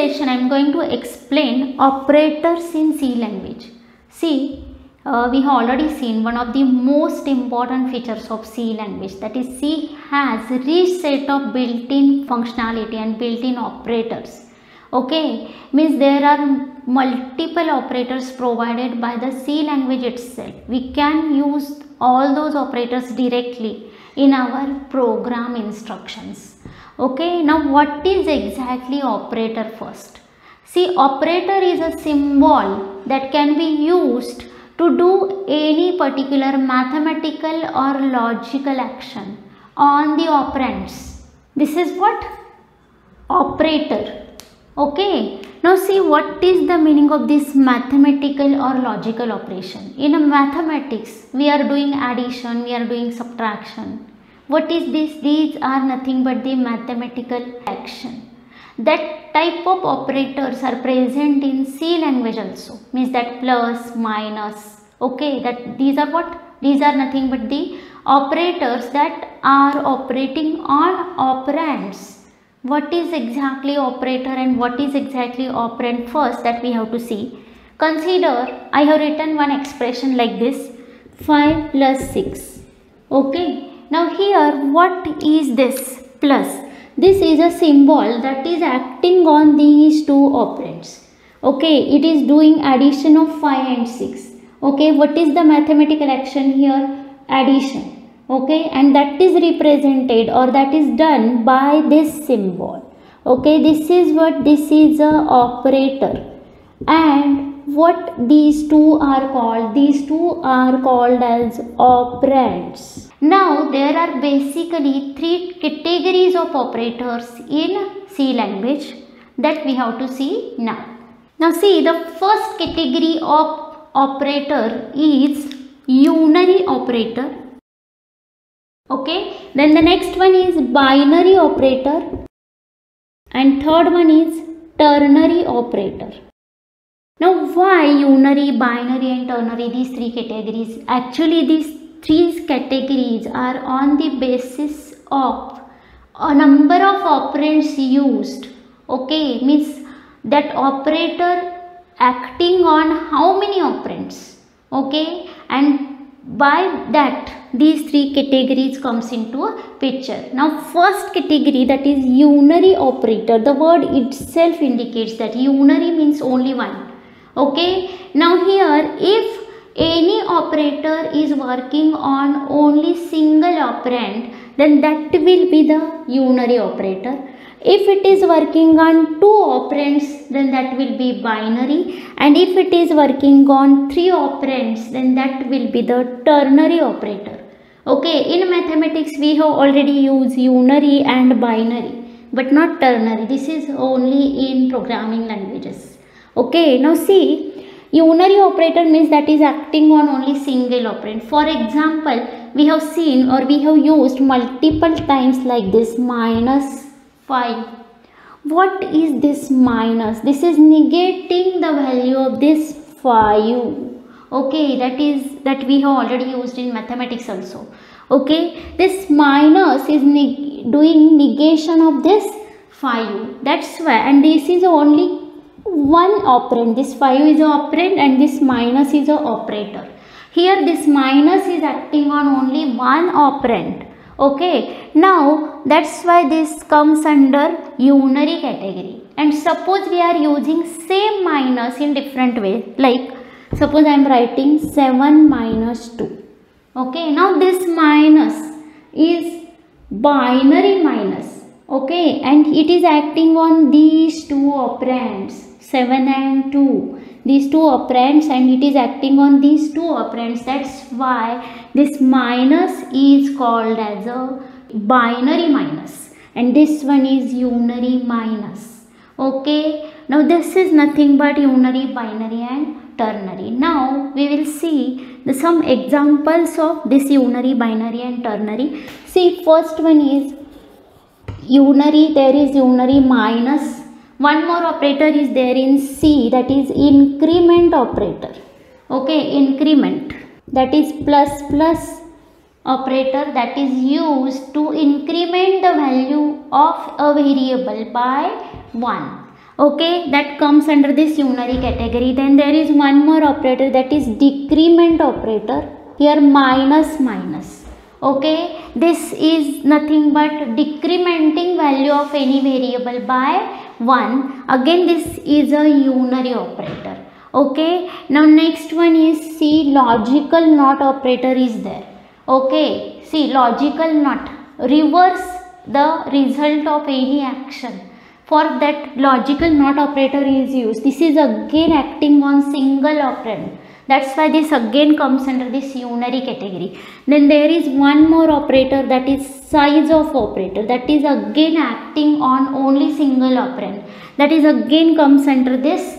session I am going to explain operators in C language. See, we have already seen one of the most important features of C language, that is C has rich set of built-in functionality and built-in operators. Okay, means there are multiple operators provided by the C language itself. We can use all those operators directly in our program instructions. Okay, now what is exactly operator first? See, operator is a symbol that can be used to do any particular mathematical or logical action on the operands. This is what? Operator. Okay, now see what is the meaning of this mathematical or logical operation. In mathematics, we are doing addition, we are doing subtraction. What is this? These are nothing but the mathematical action. That type of operators are present in C language also. Means that plus, minus. Okay, that these are what? These are nothing but the operators that are operating on operands. What is exactly operator and what is exactly operand first, that we have to see. Consider, I have written one expression like this, 5 plus 6. Okay. Now here, what is this plus? This is a symbol that is acting on these two operands. Okay. It is doing addition of 5 and 6. Okay. What is the mathematical action here? Addition. Okay, and that is represented or that is done by this symbol. Okay, this is what, this is an operator. And what these two are called? These two are called as operands. Now, there are basically three categories of operators in C language that we have to see now. Now, see, the first category of operator is unary operator. Okay, then the next one is binary operator and third one is ternary operator. Now why unary, binary and ternary, these three categories? Actually these three categories are on the basis of a number of operands used. Okay, means that operator acting on how many operands. Okay, and by that these three categories comes into a picture. Now first category, that is unary operator, the word itself indicates that unary means only one. Okay, now here if any operator is working on only single operand, then that will be the unary operator. If it is working on two operands, then that will be binary, and if it is working on three operands, then that will be the ternary operator. Okay, in mathematics we have already used unary and binary, but not ternary. This is only in programming languages. Okay, now see, unary operator means that is acting on only single operand. For example, we have seen or we have used multiple times like this, minus 5. What is this minus? This is negating the value of this 5. Okay, that we have already used in mathematics also. Okay, this minus is doing negation of this 5. That's why, and this is only one operand. This 5 is an operand and this minus is an operator. Here this minus is acting on only one operand. Okay, now that's why this comes under unary category. And suppose we are using same minus in different way, like suppose I am writing 7 minus 2. Okay, now this minus is binary minus. Okay, and it is acting on these two operands, 7 and 2. These two operands, and it is acting on these two operands. That's why this minus is called as a binary minus and this one is unary minus. Okay, now this is nothing but unary, binary and ternary. Now we will see some examples of this unary, binary and ternary. See, first one is unary. There is unary minus. One more operator is there in C, that is increment operator. Okay, increment, that is plus plus operator, that is used to increment the value of a variable by 1. Okay, that comes under this unary category. Then there is one more operator, that is decrement operator. Here minus. Okay, this is nothing but decrementing value of any variable by 1. Again, this is a unary operator. Okay, now next one is, see, logical not operator is there. Okay, see, logical not, reverse the result of any action. For that, logical not operator is used. This is again acting on single operand. That's why this again comes under this unary category. Then there is one more operator, that is size of operator. That is again acting on only single operand. That is again comes under this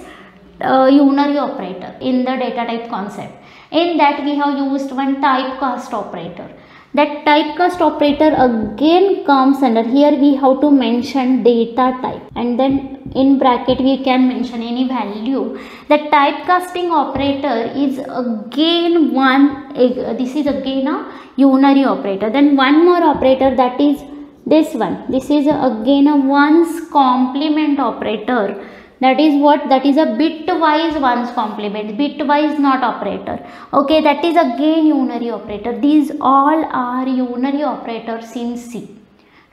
unary operator in the data type concept. In that we have used one typecast operator. That typecast operator again comes under, here we have to mention data type and then in bracket we can mention any value. The typecasting operator is again one, this is again a unary operator. Then one more operator, that is this one. This is again a ones complement operator. That is what? That is a bitwise ones complement, bitwise not operator. Okay, that is again unary operator. These all are unary operators in C.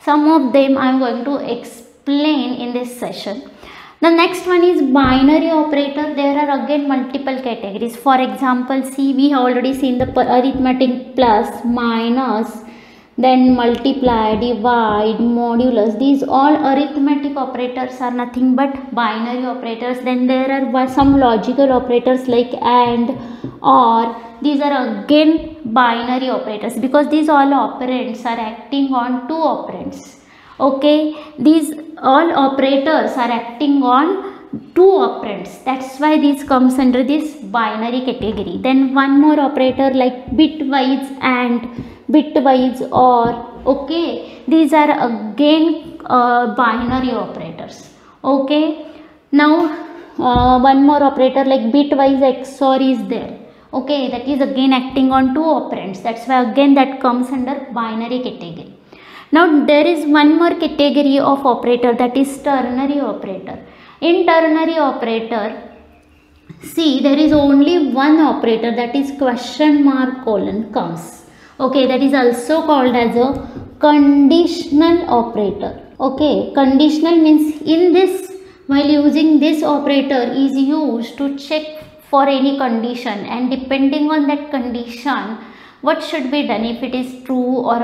Some of them I am going to explain in this session. The next one is binary operator. There are again multiple categories. For example, see, we have already seen the arithmetic plus, minus, then multiply, divide, modulus. These all arithmetic operators are nothing but binary operators. Then there are some logical operators like and, or. These are again binary operators because these all operands are acting on two operands. Okay, these all operators are acting on two operands. That's why this comes under this binary category. Then one more operator like bitwise and, bitwise or. Okay, these are again binary operators. Okay, now one more operator like bitwise XOR is there. Okay, that is again acting on two operands. That's why again that comes under binary category. Now there is one more category of operator, that is ternary operator. In ternary operator, see, there is only one operator, that is question mark colon comes. Okay, that is also called as a conditional operator. Okay, conditional means in this, while using this operator is used to check for any condition, and depending on that condition, what should be done, if it is true or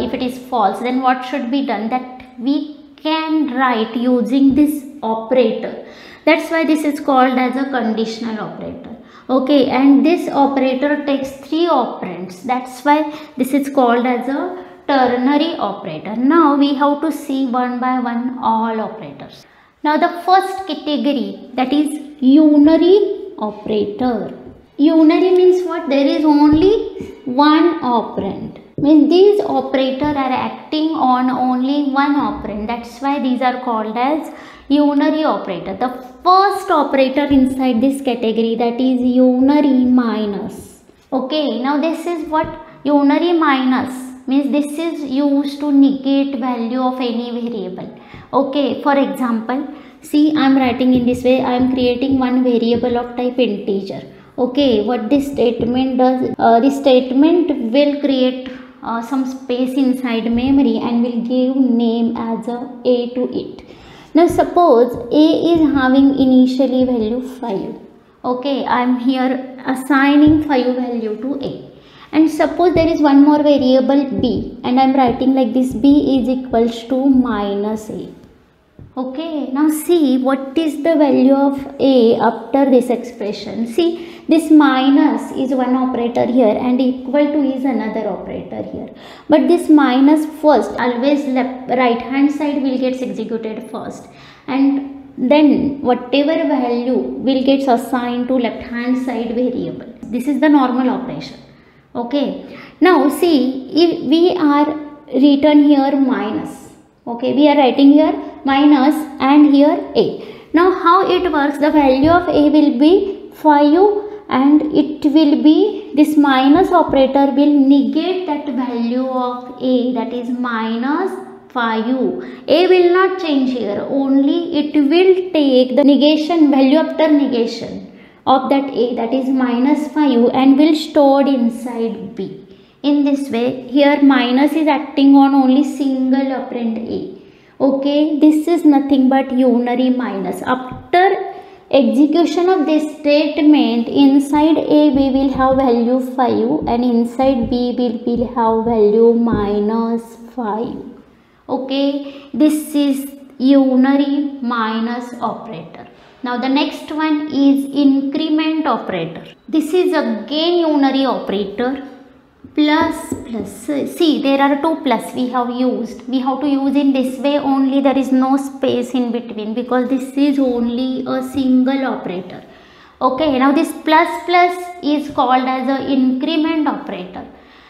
if it is false, then what should be done, that we can write using this operator. That's why this is called as a conditional operator. Okay, and this operator takes three operands. That's why this is called as a ternary operator. Now we have to see one by one all operators. Now the first category, that is unary operator. Unary means what? There is only one operand. Means these operators are acting on only one operand. That's why these are called as unary operator. The first operator inside this category, that is unary minus. Okay, now this is what? Unary minus means this is used to negate value of any variable. Okay, for example, see, I am writing in this way. I am creating one variable of type integer. Okay, what this statement does, this statement will create some space inside memory and will give name as a to it. Now suppose A is having initially value 5. Okay, I am here assigning 5 value to A. And suppose there is one more variable B, and I am writing like this, B is equals to minus A. Okay, now see what is the value of A after this expression. See, this minus is one operator here and equal to is another operator here. But this minus first, always left, right hand side will get executed first. And then whatever value will get assigned to left hand side variable. This is the normal operation. Okay, now see, if we are written here minus. Okay, we are writing here minus and here A. Now how it works, the value of A will be 5 and it will be, this minus operator will negate that value of A, that is minus 5. A will not change here, only it will take the negation value of the negation of that A, that is minus 5, and will stored inside B. In this way, here minus is acting on only single operand A. Okay, this is nothing but unary minus. After execution of this statement, inside A we will have value 5 and inside B we will have value minus 5. Okay, this is unary minus operator. Now the next one is increment operator. This is again unary operator. Plus plus. See, there are two plus we have used. We have to use in this way only. There is no space in between because this is only a single operator. Okay, now this plus plus is called as an increment operator.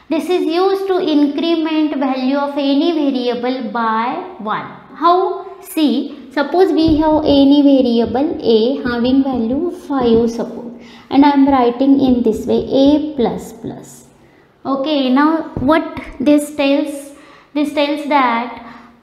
This is used to increment value of any variable by 1. How? See, suppose we have any variable A having value 5 suppose, and I am writing in this way A plus plus. Okay, now what this tells? This tells that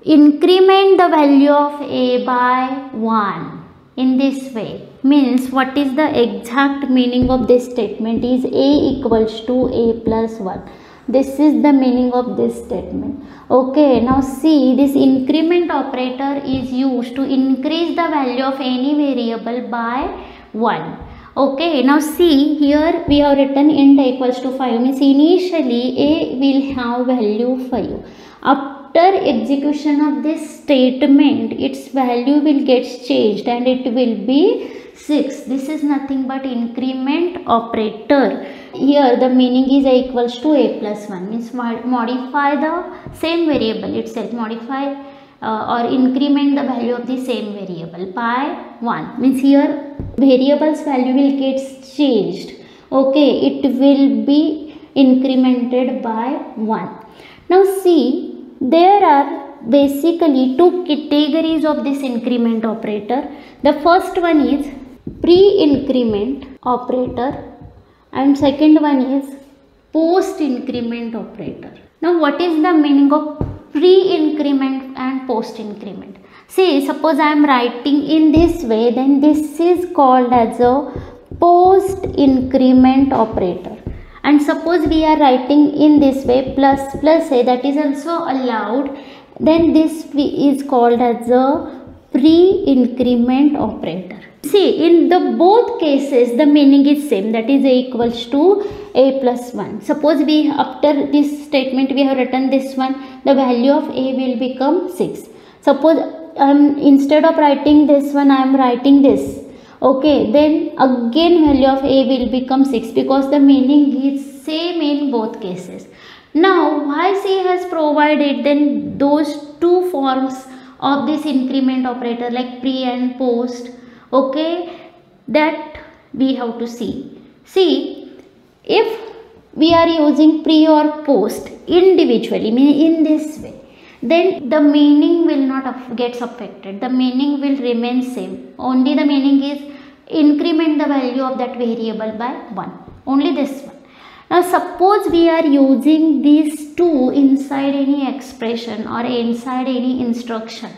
increment the value of A by 1 in this way. Means what is the exact meaning of this statement is A equals to A plus 1. This is the meaning of this statement. Okay, now see, this increment operator is used to increase the value of any variable by 1. Okay, now see, here we have written int equals to 5. Means initially A will have value 5. After execution of this statement, its value will get changed and it will be 6. This is nothing but increment operator. Here the meaning is A equals to A plus 1. Means modify the same variable itself. Modify or increment the value of the same variable by 1. Means here variable's value will get changed. Okay, it will be incremented by 1. Now see, there are basically two categories of this increment operator. The first one is pre-increment operator and second one is post-increment operator. Now what is the meaning of pre-increment and post-increment? See, suppose I am writing in this way, then this is called as a post-increment operator. And suppose we are writing in this way plus plus A, that is also allowed, then this is called as a pre-increment operator. See, in the both cases the meaning is same, that is A equals to A plus 1. Suppose we, after this statement we have written this one, the value of A will become 6. Suppose instead of writing this one, I am writing this. Okay, then again value of A will become 6 because the meaning is same in both cases. Now, why C has provided then those two forms of this increment operator like pre and post? Okay, that we have to see. See, if we are using pre or post individually, in this way, then the meaning will not get affected. The meaning will remain same. Only the meaning is increment the value of that variable by 1. Only this one. Now suppose we are using these two inside any expression or inside any instruction.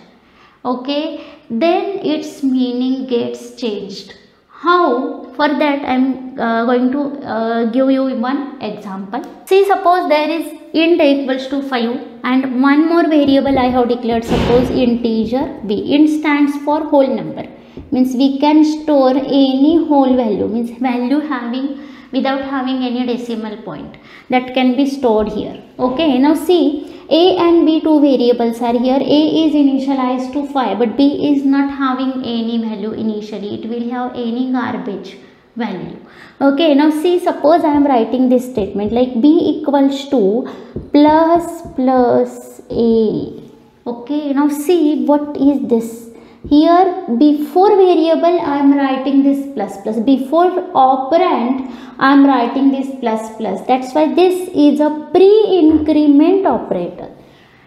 Okay, then its meaning gets changed. How? For that I am going to give you one example. See, suppose there is int equals to 5 and one more variable I have declared, suppose integer B. Int stands for whole number. Means we can store any whole value. Means value having without having any decimal point, that can be stored here. Okay, now see, A and B two variables are here. A is initialized to 5 but B is not having any value initially. It will have any garbage value. Okay, now see, suppose I am writing this statement like B equals to plus plus A. Okay, now see, what is this? Here before variable I am writing this plus plus, before operand I am writing this plus plus. That's why this is a pre-increment operator.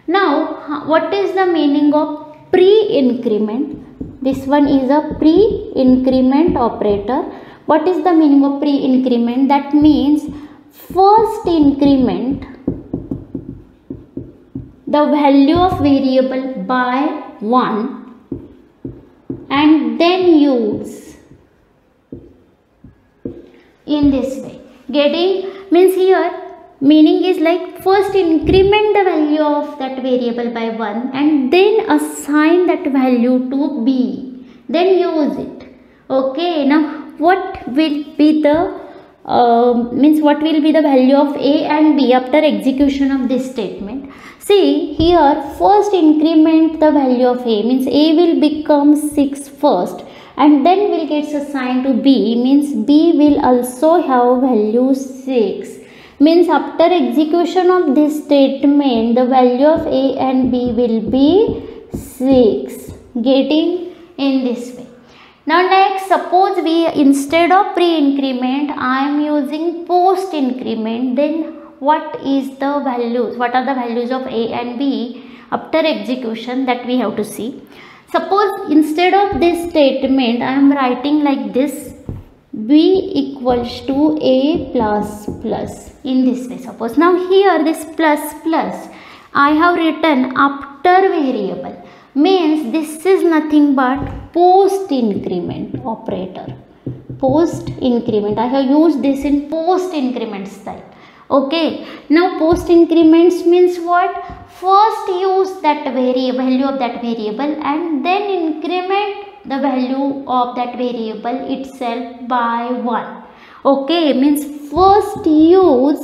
Now what is the meaning of pre-increment? This one is a pre-increment operator. What is the meaning of pre-increment? That means first increment the value of variable by 1 and then use in this way. Getting means here meaning is like first increment the value of that variable by 1 and then assign that value to b. Then use it. Okay, now what will be the what will be the value of a and b after execution of this statement? See here first increment the value of a means a will become 6 first and then will get assigned to b means b will also have value 6. Means after execution of this statement the value of a and b will be 6. Getting in this way. Now next suppose we instead of pre-increment I am using post-increment, then what is the values? What are the values of a and b after execution that we have to see. Suppose instead of this statement I am writing like this. B equals to a plus plus in this way. Suppose now here this plus plus I have written after variable means this is nothing but post increment operator. Post increment I have used this in post increment style. Okay, now post increments means what? First use that variable value of that variable and then increment the value of that variable itself by 1. Okay, means first use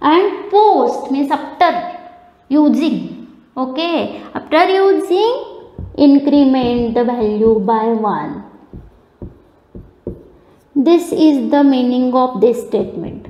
and post means after using. Okay, after using increment the value by 1. This is the meaning of this statement.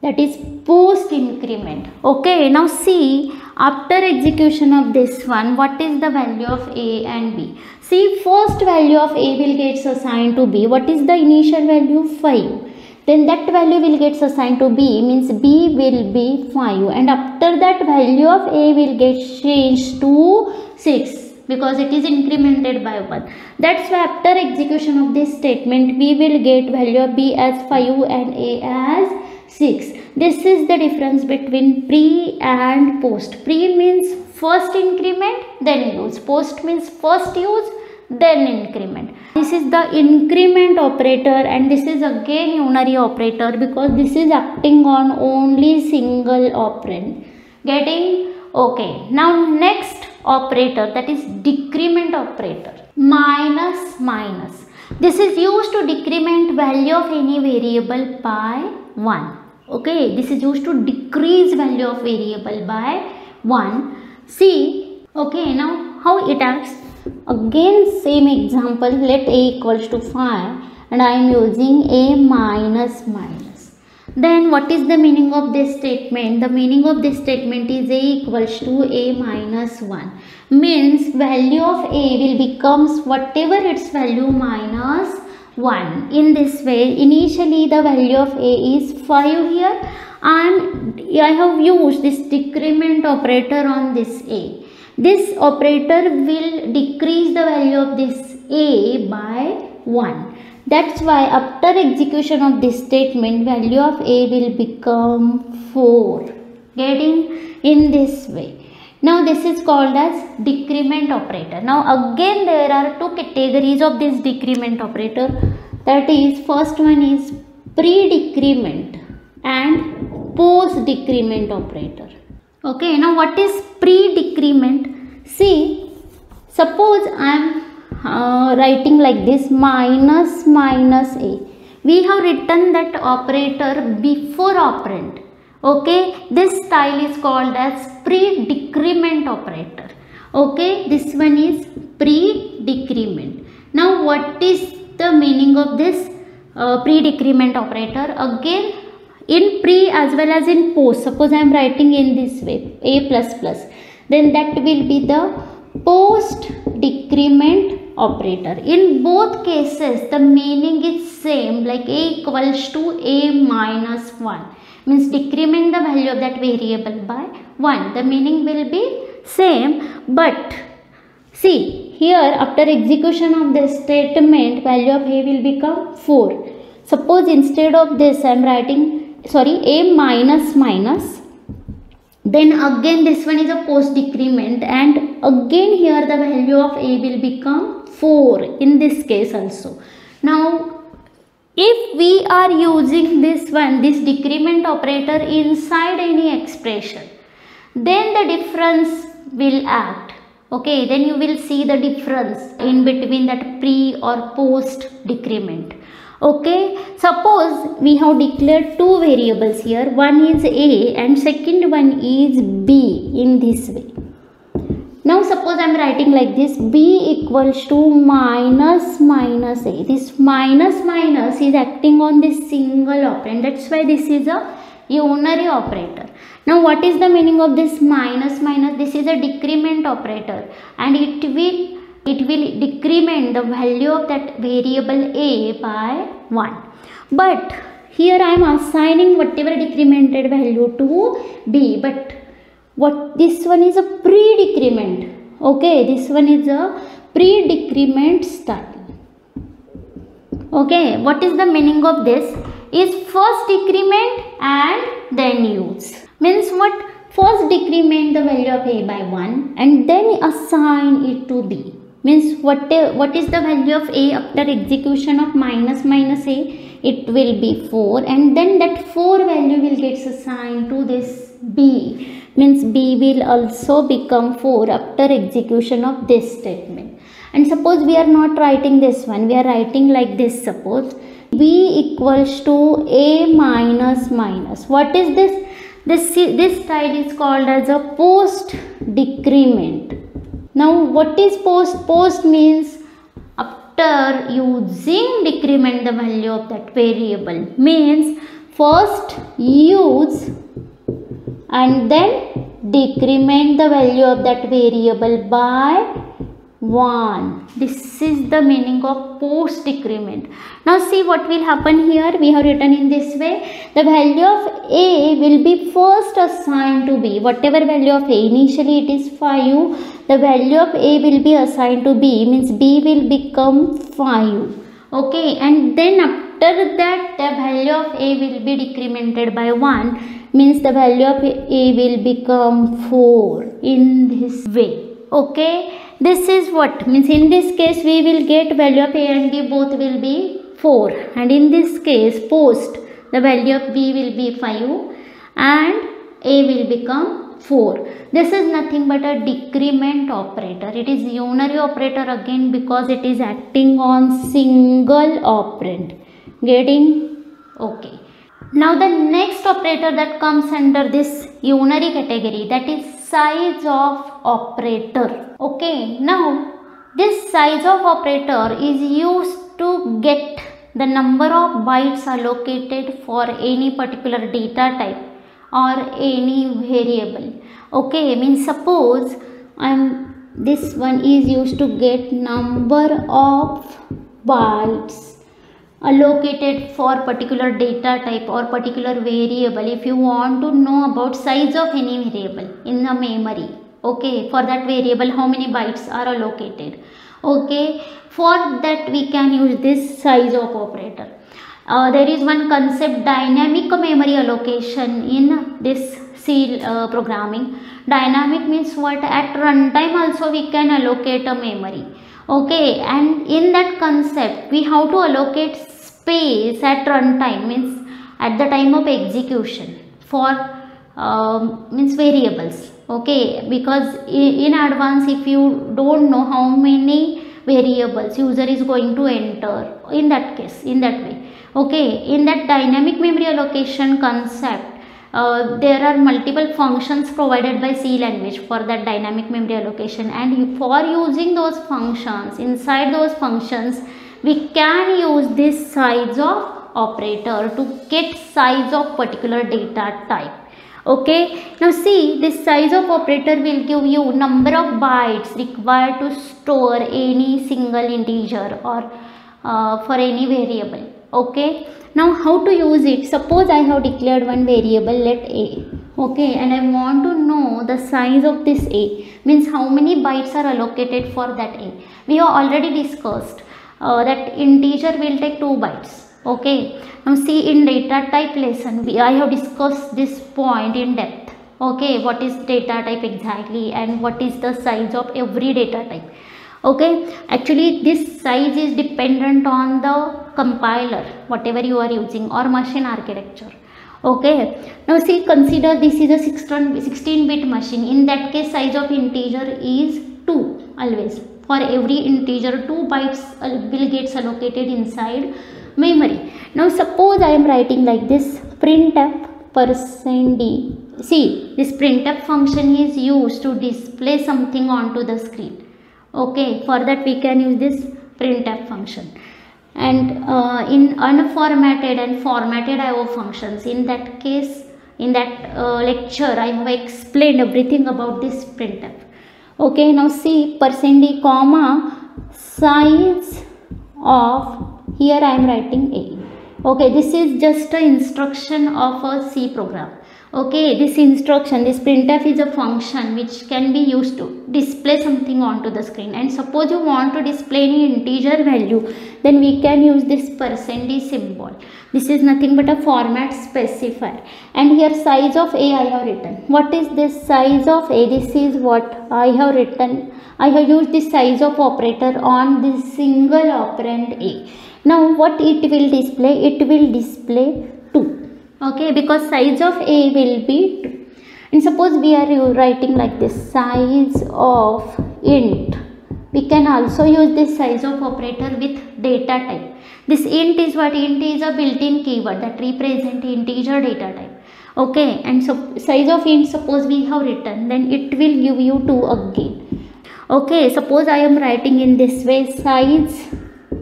That is post increment. Okay, now see after execution of this one what is the value of a and b. See first value of a will get assigned to b. What is the initial value? 5. Then that value will get assigned to b means b will be 5 and after that value of a will get changed to 6 because it is incremented by 1. That's why after execution of this statement we will get value of b as 5 and a as 6. This is the difference between pre and post. Pre means first increment then use. Post means first use then increment. This is the increment operator and this is again unary operator because this is acting on only single operand. Getting? Okay. Now next operator that is decrement operator. Minus minus. This is used to decrement value of any variable by 1. Okay, this is used to decrease value of variable by 1. See, okay, now how it acts? Again, same example, let a equals to 5 and I am using a minus minus. Then what is the meaning of this statement? The meaning of this statement is a equals to a minus 1. Means value of a will becomes whatever its value minus 1. In this way, initially the value of a is 5 here and I have used this decrement operator on this a. This operator will decrease the value of this a by 1. That's why after execution of this statement, value of a will become 4. Getting in this way. Now this is called as decrement operator. Now again there are two categories of this decrement operator. That is first one is pre-decrement and post-decrement operator. Okay, now what is pre-decrement? See, suppose I am writing like this minus minus a. We have written that operator before operand. Okay, this style is called as pre-decrement operator. Okay, this one is pre-decrement. Now what is the meaning of this pre-decrement operator? Again in pre as well as in post. Suppose I am writing in this way a plus plus, then that will be the post-decrement operator. In both cases the meaning is same like a equals to a minus 1. Means decrement the value of that variable by 1. The meaning will be same, but see here after execution of this statement value of a will become 4. Suppose instead of this I am writing a minus minus. Then again this one is a post decrement, and again here the value of A will become 4 in this case also. Now if we are using this one, this decrement operator inside any expression, then the difference will act. Okay, then you will see the difference in between that pre or post decrement. Okay, suppose we have declared two variables here, one is A and second one is B in this way. Now suppose I am writing like this, B equals to minus minus A. This minus minus is acting on this single operand, that's why this is a unary operator. Now what is the meaning of this minus minus? This is a decrement operator, and it will decrement the value of that variable A by 1. But here I am assigning whatever decremented value to B. But what this one is a pre-decrement. Okay, this one is a pre-decrement style. Okay, what is the meaning of this? Is first decrement and then use. Means what? First decrement the value of A by 1 and then assign it to B. Means what is the value of A after execution of minus minus A? It will be 4, and then that 4 value will get assigned to this B. Means B will also become 4 after execution of this statement. And suppose we are not writing this one, we are writing like this. Suppose B equals to A minus minus. What is this? This style is called as a post decrement. Now what is post? Post means after using decrement the value of that variable. Means first use and then decrement the value of that variable by 1. This is the meaning of post decrement. Now see what will happen here. We have written in this way. The value of A will be first assigned to B. Whatever value of A, initially it is 5. The value of A will be assigned to B. Means B will become 5. Okay, and then after that the value of A will be decremented by 1. Means the value of A will become 4 in this way. Okay. This is what means in this case we will get value of A and B both will be 4, and in this case post the value of B will be 5 and A will become 4. This is nothing but a decrement operator. It is unary operator again because it is acting on single operand. Getting? Okay. Now the next operator that comes under this unary category, that is size of operator. Okay, now this size of operator is used to get the number of bytes allocated for any particular data type or any variable. Okay, means suppose this one is used to get number of bytes allocated for particular data type or particular variable. If you want to know about size of any variable in the memory, okay, for that variable how many bytes are allocated, okay, for that we can use this size of operator. There is one concept, dynamic memory allocation, in this C programming. Dynamic means what? At runtime also we can allocate a memory. Okay, and in that concept we have to allocate space at runtime, means at the time of execution for means variables. Okay, because in advance if you don't know how many variables user is going to enter, in that case, in that way. Okay, in that dynamic memory allocation concept, there are multiple functions provided by C language for that dynamic memory allocation, and for using those functions, inside those functions we can use this size of operator to get size of particular data type. Okay, now see, this size of operator will give you number of bytes required to store any single integer or for any variable. Okay, now how to use it? Suppose I have declared one variable, let A, okay, and I want to know the size of this A, means how many bytes are allocated for that A. We have already discussed that integer will take 2 bytes. Okay, now see, in data type lesson I have discussed this point in depth. Okay, what is data type exactly and what is the size of every data type. Okay, actually this size is dependent on the compiler, whatever you are using, or machine architecture. Okay, now see, consider this is a 16-bit machine. In that case, size of integer is 2 always. For every integer, 2 bytes will get allocated inside memory. Now suppose I am writing like this, printf %d. See, this printf function is used to display something onto the screen. Okay, for that we can use this printf function. And in unformatted and formatted IO functions, in that case, in that lecture, I have explained everything about this printf. Okay, now see, %d comma size of, here I am writing a. Okay, this is just an instruction of a C program. Okay, this instruction, this printf is a function which can be used to display something onto the screen. And suppose you want to display any integer value, then we can use this %d symbol. This is nothing but a format specifier. And here size of a I have written. What is this size of a? This is what I have written. I have used the size of operator on this single operand a. Now what it will display? It will display 2. Okay, because size of a will be 2. And suppose we are writing like this, size of int. We can also use this size of operator with data type. This int is what? Int is a built-in keyword that represents integer data type. Okay, and so size of int, suppose we have written, then it will give you 2 again. Okay, suppose I am writing in this way, size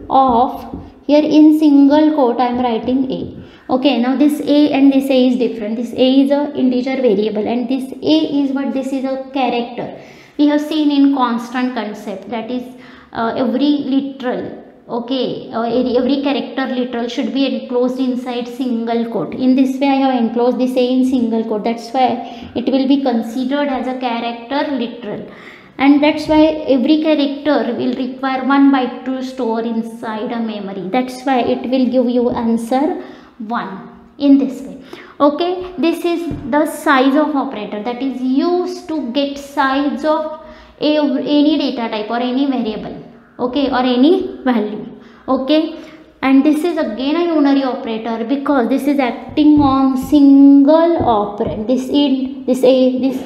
of, here in single quote I am writing a. Okay, now this a and this a is different. This a is an integer variable and this a is what? This is a character. We have seen in constant concept, that is every literal, okay, every character literal should be enclosed inside single quote. In this way I have enclosed this a in single quote. That's why it will be considered as a character literal. And that's why every character will require 1 byte to store inside a memory. That's why it will give you answer 1 in this way. Okay, this is the size of operator that is used to get size of any data type or any variable, okay, or any value. Okay, and this is again a unary operator because this is acting on single operand. This int, this a, this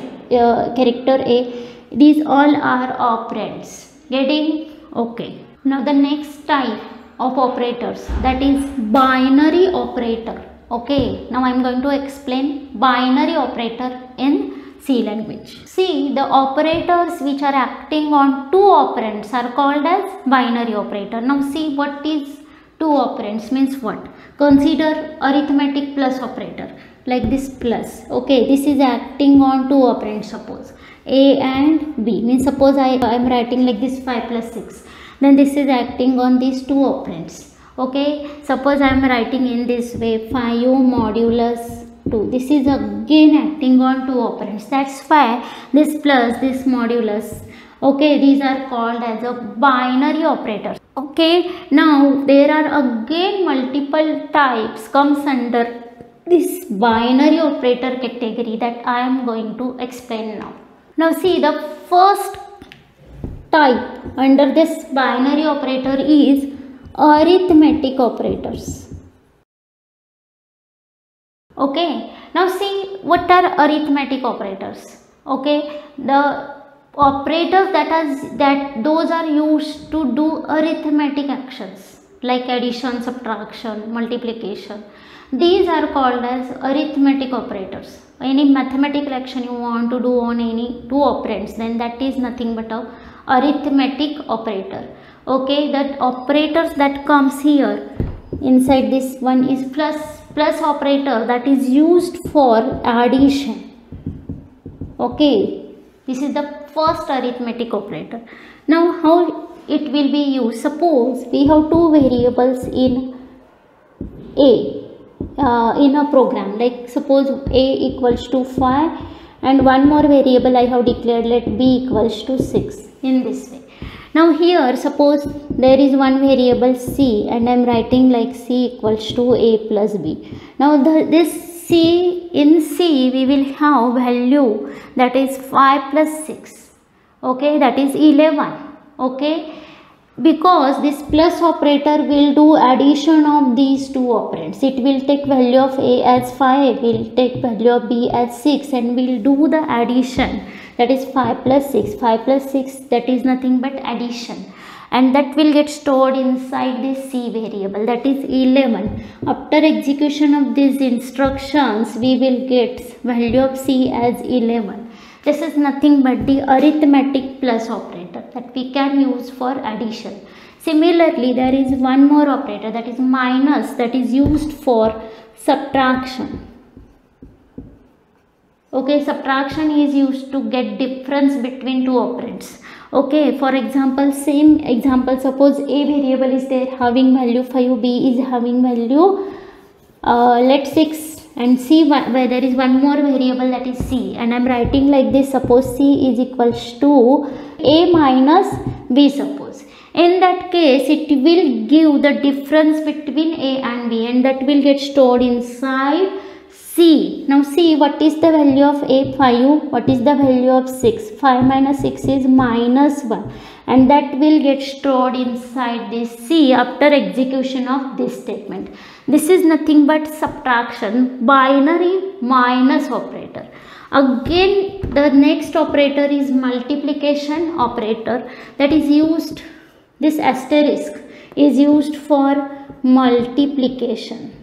character a, these all are operands. Getting? Okay. Now the next type of operators, that is binary operator. Okay, now I am going to explain binary operator in C language. See, the operators which are acting on two operands are called as binary operator. Now see, what is two operands means what? Consider arithmetic plus operator, like this plus. Okay, this is acting on two operands, suppose a and b. Means suppose I am writing like this 5 plus 6. Then this is acting on these two operands. Okay, suppose I am writing in this way 5 modulus 2. This is again acting on two operands. That's why this plus, this modulus, okay, these are called as a binary operator. Okay, now there are again multiple types comes under this binary operator category that I am going to explain now. Now see, the first type under this binary operator is arithmetic operators. Okay, now see, what are arithmetic operators? Okay, the operators that those are used to do arithmetic actions like addition, subtraction, multiplication. These are called as arithmetic operators. Any mathematical action you want to do on any two operands, then that is nothing but a arithmetic operator. Okay, that operators that comes here inside this one is plus operator, that is used for addition. Okay, this is the first arithmetic operator. Now how it will be used? Suppose we have two variables in a in a program, like suppose a equals to 5 and one more variable I have declared, let b equals to 6. In this way. Now here suppose there is one variable c and I am writing like c equals to a plus b. Now this in C we will have value that is 5 plus 6, okay, that is 11, okay, because this plus operator will do addition of these two operands. It will take value of A as 5, will take value of B as 6, and will do the addition, that is 5 plus 6. 5 plus 6, that is nothing but addition, and that will get stored inside this C variable, that is 11. After execution of these instructions, we will get value of C as 11. This is nothing but the arithmetic plus operator that we can use for addition. Similarly, there is one more operator, that is minus, that is used for subtraction. Okay, subtraction is used to get difference between two operands. Okay, for example, same example, suppose A variable is there having value 5, B is having value let's 6, and C, where there is one more variable, that is C, and I am writing like this. Suppose C is equals to A minus B, suppose. In that case, it will give the difference between A and B, and that will get stored inside C. Now see, what is the value of A? 5. What is the value of 6? 5 minus 6 is minus 1, and that will get stored inside this C after execution of this statement. This is nothing but subtraction, binary minus operator. Again, the next operator is multiplication operator, that is used, this asterisk is used for multiplication.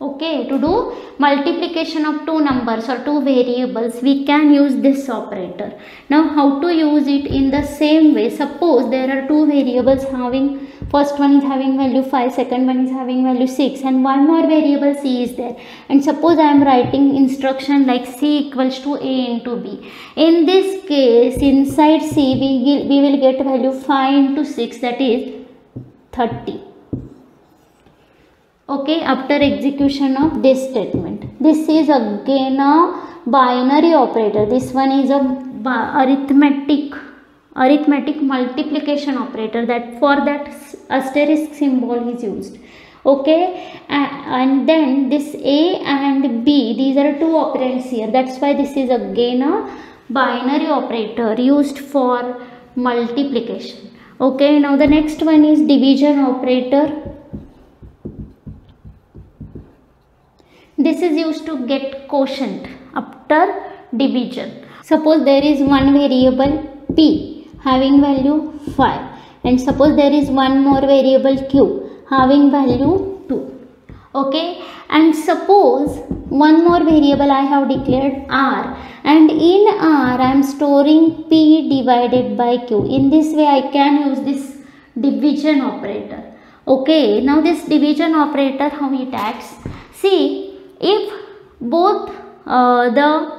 Okay, to do multiplication of two numbers or two variables, we can use this operator. Now, how to use it? In the same way, suppose there are two variables having, first one is having value 5, second one is having value 6, and one more variable C is there. And suppose I am writing instruction like C equals to A into B. In this case, inside C, we will get value 5 into 6, that is 30. Okay, after execution of this statement. This is again a binary operator. This one is a arithmetic multiplication operator, that for that asterisk symbol is used. Okay, and then this A and B, these are two operands here. That's why this is again a binary operator used for multiplication. Okay, now the next one is division operator. This is used to get quotient after division. Suppose there is one variable P having value 5, and suppose there is one more variable Q having value 2. Okay, and suppose one more variable I have declared R, and in R I am storing P divided by Q. In this way I can use this division operator. Okay, now this division operator, how it acts? See, if both both the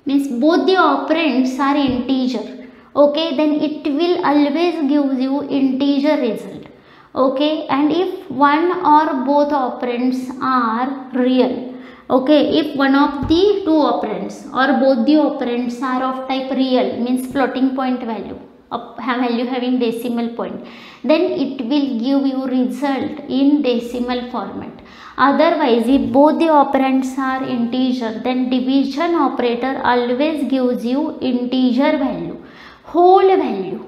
operands are integer, okay, then it will always give you integer result. Okay, and if one or both operands are real, okay, if one of the two operands or both the operands are of type real, means floating point value, value having decimal point, then it will give you result in decimal format. Otherwise, if both the operands are integer, then division operator always gives you integer value, whole value.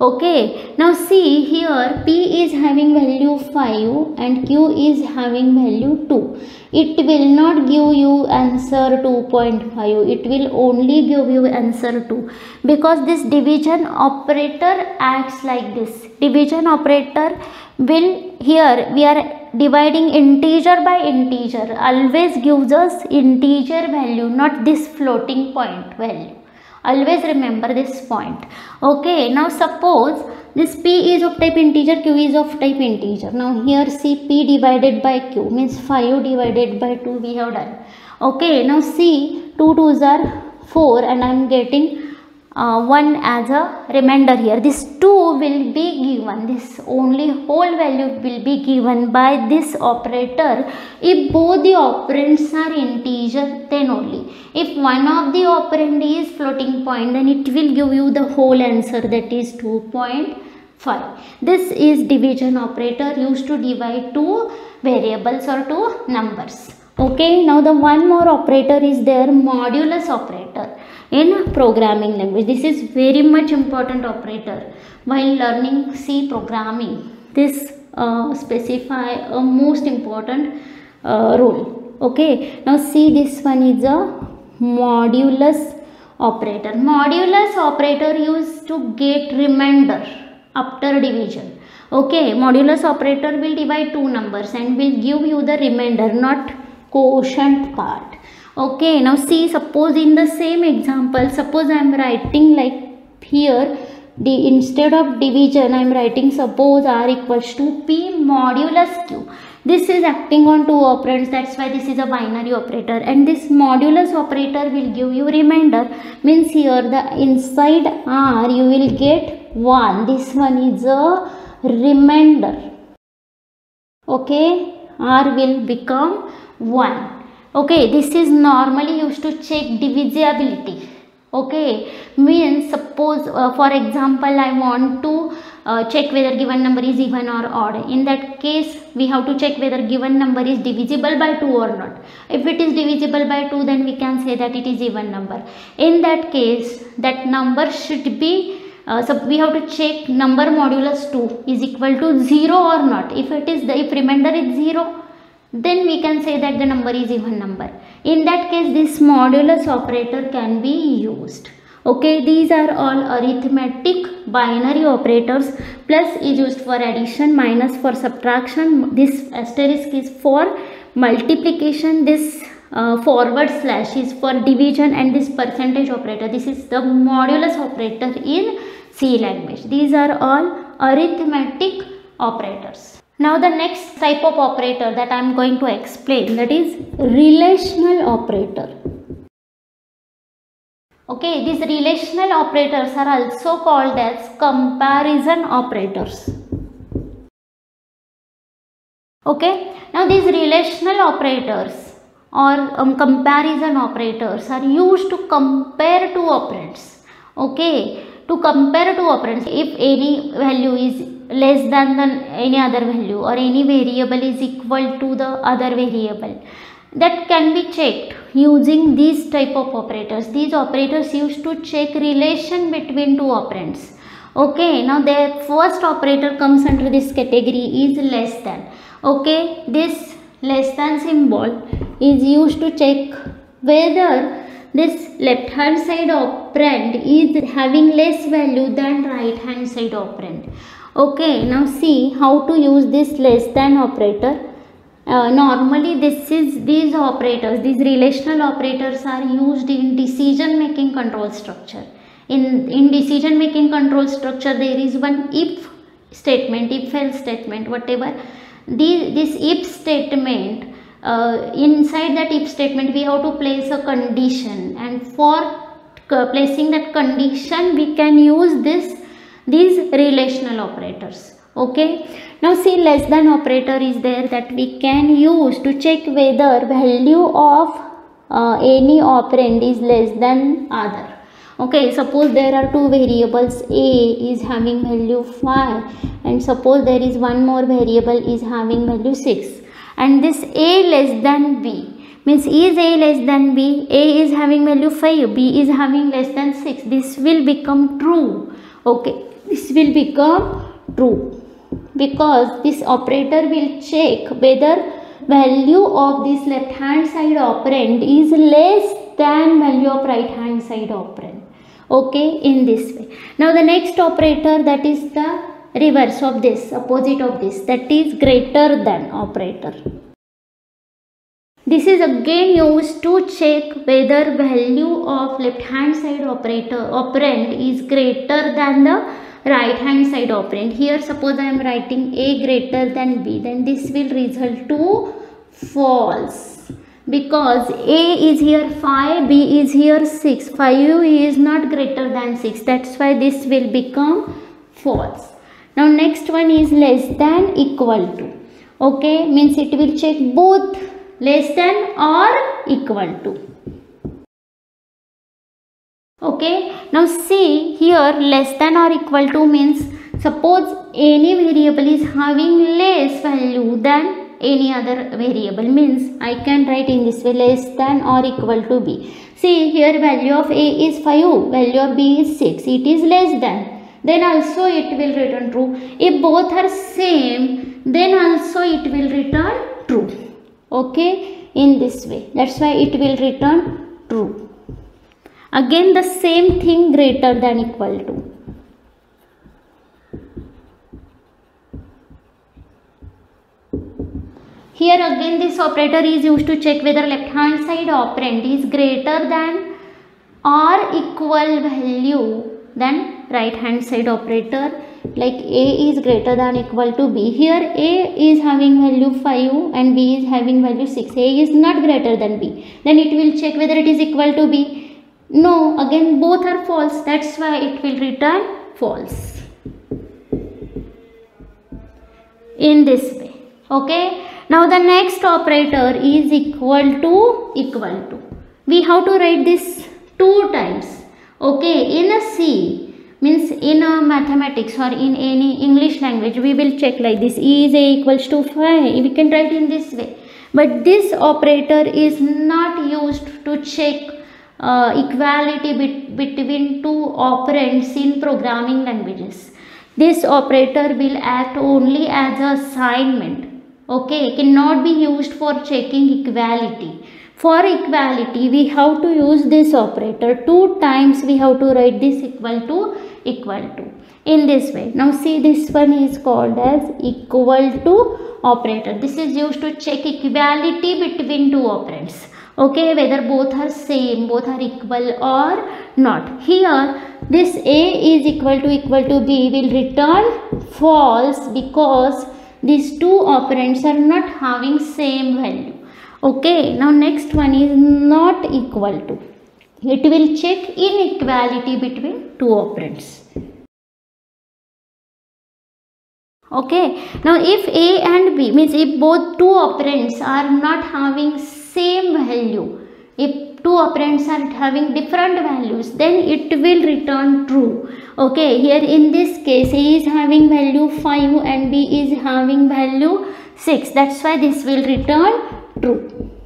Okay, now see here, P is having value 5 and Q is having value 2. It will not give you answer 2.5. It will only give you answer 2, because this division operator acts like this. Division operator will, here we are dividing integer by integer, always gives us integer value, not this floating point value. Always remember this point. Okay, now suppose this P is of type integer, Q is of type integer. Now here see, P divided by Q, means 5 divided by 2 we have done. Okay, now see, 2 2s are 4, and I am getting 1 as a remainder here. This 2 will be given, this only whole value will be given by this operator if both the operands are integer, then only. If one of the operand is floating point, then it will give you the whole answer, that is 2.5. This is division operator used to divide two variables or to numbers. Okay, now the one more operator is there, modulus operator in programming language. This is very much important operator while learning C programming. This specify a most important role. Okay, now see this one is a modulus operator. Modulus operator used to get remainder after division. Okay, modulus operator will divide two numbers and will give you the remainder, not quotient part. Okay, now see, suppose in the same example, suppose I am writing like here, the instead of division I am writing suppose R equals to P modulus Q. This is acting on two operands, that's why this is a binary operator, and this modulus operator will give you remainder, means here the inside R you will get 1. This one is a remainder. Okay, R will become 1. Okay, this is normally used to check divisibility. Okay, means suppose for example I want to check whether given number is even or odd. In that case we have to check whether given number is divisible by 2 or not. If it is divisible by 2, then we can say that it is even number. In that case that number should be so we have to check number modulus 2 is equal to 0 or not. If it is, if remainder is 0, then we can say that the number is even number. In that case this modulus operator can be used. Okay, these are all arithmetic binary operators. Plus is used for addition, minus for subtraction, this asterisk is for multiplication, this forward slash is for division, and this percentage operator. This is the modulus operator in C language. These are all arithmetic operators. Now the next type of operator that I am going to explain, that is relational operator. Okay, these relational operators are also called as comparison operators. Okay, now these relational operators or comparison operators are used to compare two operands. Okay, to compare two operands, if any value is less than any other value or any variable is equal to the other variable, that can be checked using these type of operators. These operators used to check relation between two operands. Okay, now the first operator comes under this category is less than. Okay, this less than symbol is used to check whether this left hand side operand is having less value than right hand side operand. Okay, now see how to use this less than operator. Normally these operators, these relational operators are used in decision making control structure. In decision making control structure there is one if statement, if else statement, whatever. This if statement, inside that if statement we have to place a condition, and for placing that condition we can use these relational operators. Okay, now see less than operator is there that we can use to check whether value of any operand is less than other. Okay, suppose there are two variables, A is having value 5 and suppose there is one more variable is having value 6, and this A less than B means is A less than B, A is having value 5, B is having less than 6, this will become true. Okay, this will become true because this operator will check whether value of this left hand side operand is less than value of right hand side operand. Okay, in this way. Now the next operator, that is the reverse of this, opposite of this, that is greater than operator. This is again used to check whether value of left hand side operand is greater than the right hand side operand. Here suppose I am writing A greater than B, then this will result to false because A is here 5, B is here 6, 5 is not greater than 6, that's why this will become false. Now next one is less than equal to. Okay, means it will check both less than or equal to. Okay, now see here less than or equal to means suppose any variable is having less value than any other variable, means I can write in this way less than or equal to b. See, here value of a is 5, value of b is 6, it is less than, then also it will return true. If both are same, then also it will return true. Okay, in this way, that's why it will return true. Again the same thing, greater than equal to. Here again this operator is used to check whether left hand side operand is greater than or equal value than right hand side operator, like a is greater than equal to b. Here a is having value 5 and b is having value 6. A is not greater than b. Then it will check whether it is equal to b. No, again both are false. That's why it will return false. In this way. Okay. Now the next operator is equal to equal to. We have to write this 2 times. Okay, in a C, means in a mathematics or in any English language, we will check like this. E is A equals to 5. We can write in this way. But this operator is not used to check equality between two operands in programming languages. This operator will act only as an assignment. Okay, cannot be used for checking equality. For equality, we have to use this operator. 2 times we have to write this equal to, equal to. In this way. Now see, this one is called as equal to operator. This is used to check equality between two operands. Okay, whether both are same, both are equal or not. Here, this A is equal to B will return false because these two operands are not having same value. Okay, now next one is not equal to. It will check inequality between two operands. Okay, now if A and B, means if both two operands are not having same value, if two operands are having different values, then it will return true. Okay, here in this case A is having value 5 and B is having value 6. That's why this will return true.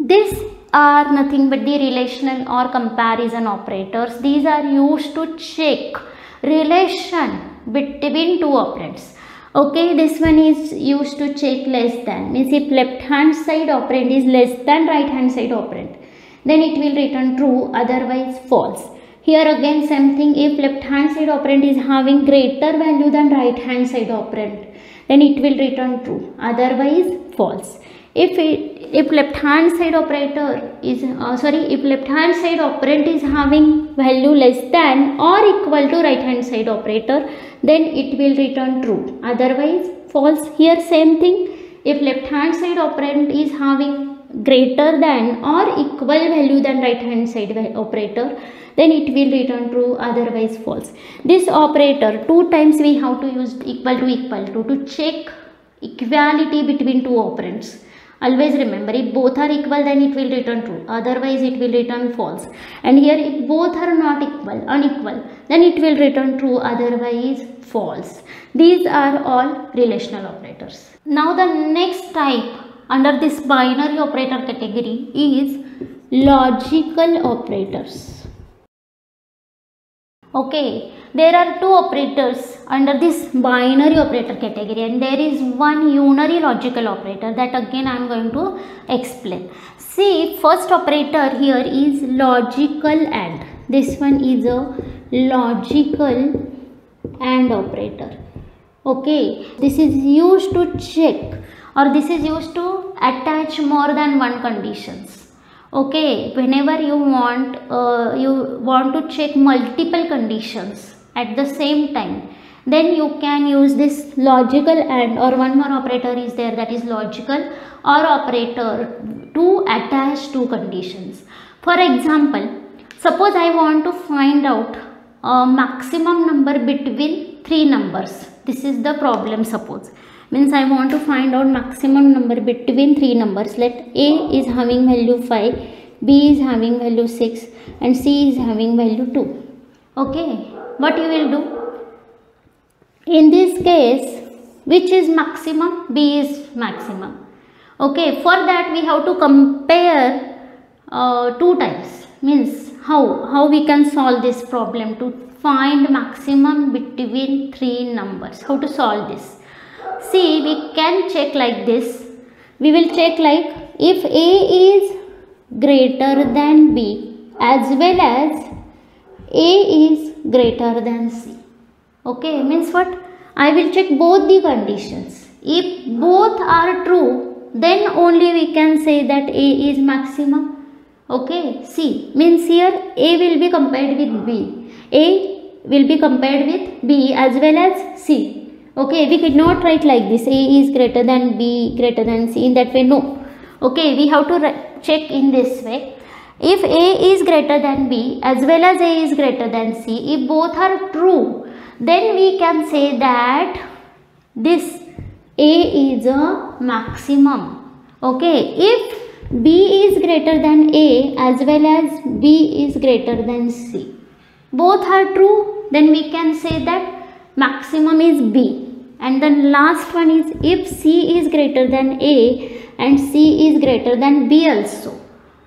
These are nothing but the relational or comparison operators. These are used to check relation between two operands. Okay, this one is used to check less than. Means if left hand side operand is less than right hand side operand, then it will return true, otherwise false. Here again same thing, if left hand side operand is having greater value than right hand side operand, then it will return true, otherwise false. If left hand side operator is if left hand side operand is having value less than or equal to right hand side operator, then it will return true, otherwise false. Here same thing, if left hand side operand is having greater than or equal value than right hand side operator, then it will return true, otherwise false. This operator 2 times we have to use equal to check equality between two operands. Always remember, if both are equal, then it will return true, otherwise it will return false. And here if both are not equal, unequal, then it will return true, otherwise false. These are all relational operators. Now the next type under this binary operator category is logical operators. Okay, there are two operators under this binary operator category, and there is one unary logical operator that again I am going to explain. See, first operator here is logical AND. This one is a logical AND operator. Okay, this is used to check, or this is used to attach more than one conditions. Okay, whenever you want to check multiple conditions at the same time, then you can use this logical AND, or one more operator is there, that is logical OR operator, to attach two conditions. For example, suppose I want to find out a maximum number between 3 numbers. This is the problem, suppose. Means I want to find out maximum number between 3 numbers. Let A is having value 5, B is having value 6 and C is having value 2. Okay, what you will do? In this case, Which is maximum? B is maximum. Okay, for that we have to compare two types. Means how we can solve this problem to find maximum between three numbers. How to solve this? See, we can check like this. We will check like if A is greater than B as well as A is greater than C. Okay, means what? I will check both the conditions. If both are true, then only we can say that A is maximum. Okay, C means here A will be compared with B. A will be compared with B as well as C. Okay, we could not write like this. A is greater than B, greater than C. In that way, no. Okay, we have to check in this way. If A is greater than B as well as A is greater than C, if both are true, then we can say that this A is a maximum. Okay, if B is greater than A as well as B is greater than C, both are true, then we can say that maximum is B. And then last one is if C is greater than A and C is greater than B also,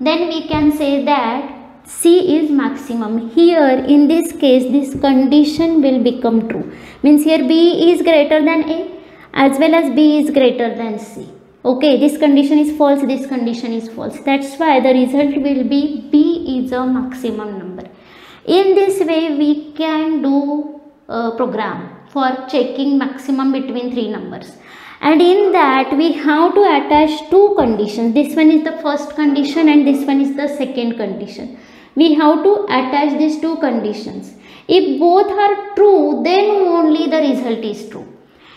then we can say that C is maximum. Here in this case, this condition will become true. Means here B is greater than A as well as B is greater than C. Okay, this condition is false, this condition is false. That's why the result will be B is a maximum number. In this way, we can do a program for checking maximum between three numbers. And in that, we have to attach two conditions. This one is the first condition and this one is the second condition. We have to attach these two conditions. If both are true, then only the result is true.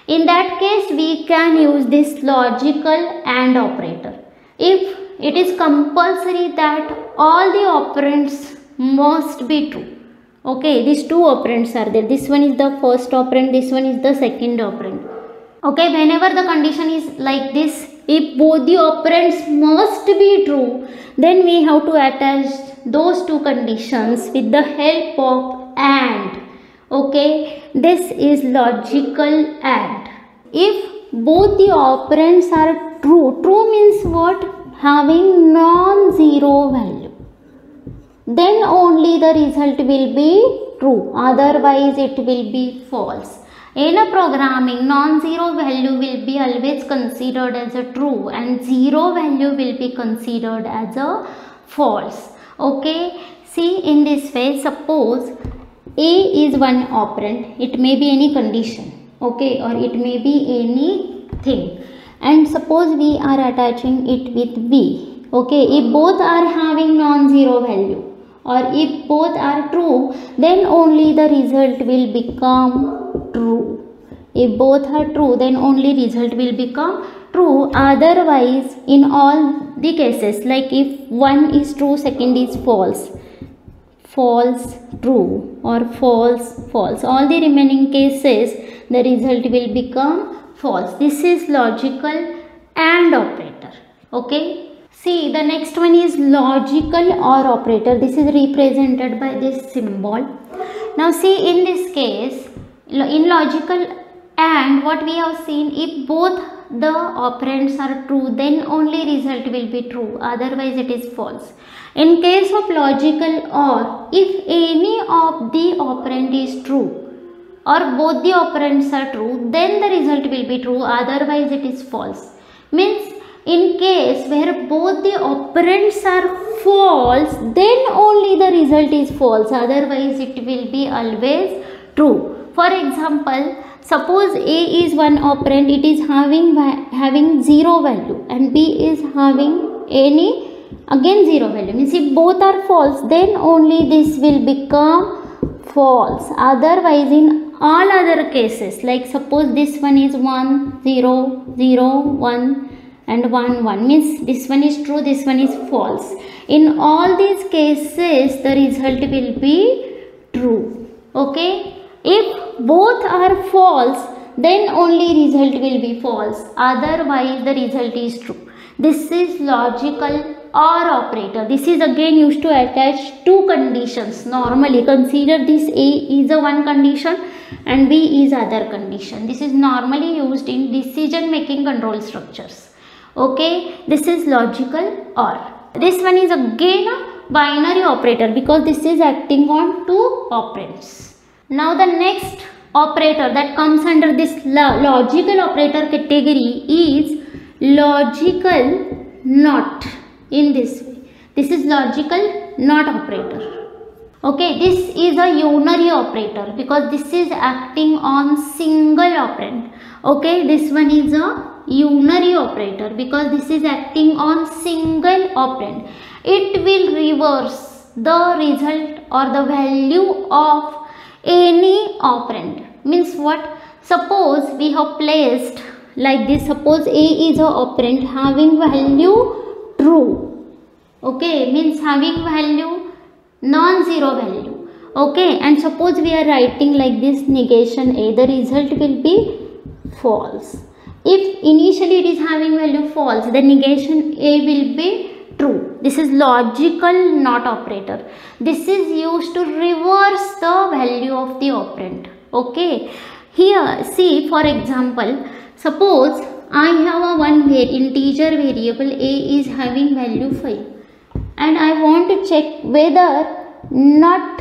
In that case, we can use this logical AND operator. If it is compulsory that all the operands must be true. Okay, these two operands are there. This one is the first operand, this one is the second operand. Okay, whenever the condition is like this, if both the operands must be true, then we have to attach those two conditions with the help of AND. Okay, this is logical AND. If both the operands are true, true means what? Having non-zero value, then only the result will be true, otherwise it will be false. In a programming, non-zero value will be always considered as a true and zero value will be considered as a false. Okay, see in this way, suppose A is one operand, it may be any condition, okay, or it may be anything. And suppose we are attaching it with B. Okay, if both are having non-zero value or if both are true, then only the result will become true. If both are true, then only result will become true. Otherwise, in all the cases, like if one is true, second is false, false, true, or false, false. All the remaining cases, the result will become false. This is logical AND operator. Okay. See, the next one is logical OR operator. This is represented by this symbol. Now, see in this case, in logical AND, what we have seen, if both the operands are true, then only result will be true, otherwise it is false. In case of logical OR, if any of the operand is true or both the operands are true, then the result will be true, otherwise it is false. Means in case where both the operands are false, then only the result is false, otherwise it will be always true. For example, suppose A is one operand, it is having zero value, and B is having any, again zero value. Means if both are false, then only this will become false. Otherwise, in all other cases, like suppose this one is 1, 0, 0, 1 and 1, 1. Means this one is true, this one is false. In all these cases, the result will be true. Okay. If both are false, then only result will be false. Otherwise, the result is true. This is logical or operator. This is again used to attach two conditions. Normally consider this A is a one condition and B is other condition. This is normally used in decision making control structures. Okay, this is logical OR. This one is again a binary operator because this is acting on two operands. Now the next operator that comes under this logical operator category is logical not. In this way, this is logical not operator. Okay, this is a unary operator because this is acting on single operand. Okay, this one is a unary operator because this is acting on single operand. It will reverse the result or the value of any operand. Means what? Suppose we have placed like this. Suppose A is a operand having value true. Okay, means having value non-zero value. Okay, and suppose we are writing like this negation A, the result will be false. If initially it is having value false, the negation A will be true. This is logical not operator. This is used to reverse the value of the operand. Okay, here see, for example, suppose I have a one integer variable A is having value 5. And I want to check whether not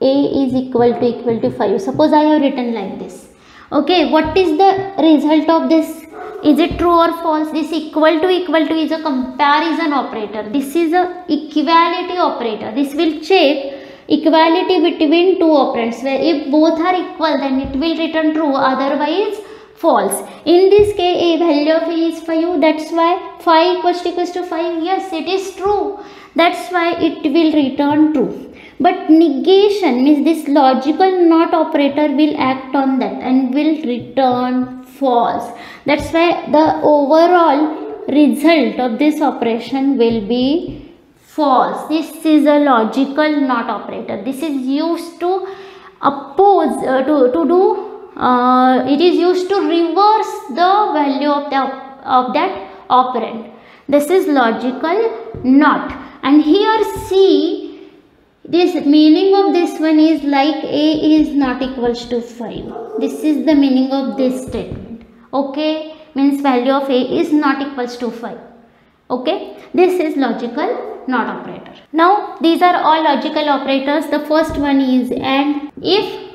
A is equal to 5. Suppose I have written like this. Okay, what is the result of this? Is it true or false? This equal to is a comparison operator. This is a equality operator. This will check equality between two operands, where if both are equal, then it will return true, otherwise false. In this case, A value of A is 5. That's why 5 equals to 5. Yes, it is true. That's why it will return true. But negation means this logical not operator will act on that and will return false. That's why the overall result of this operation will be false. This is a logical not operator. This is used to oppose it is used to reverse the value of that operand. This is logical not. And here see, this meaning of this one is like A is not equals to 5. This is the meaning of this statement. Okay, means value of A is not equals to 5. Okay, this is logical not operator. Now these are all logical operators. The first one is and. If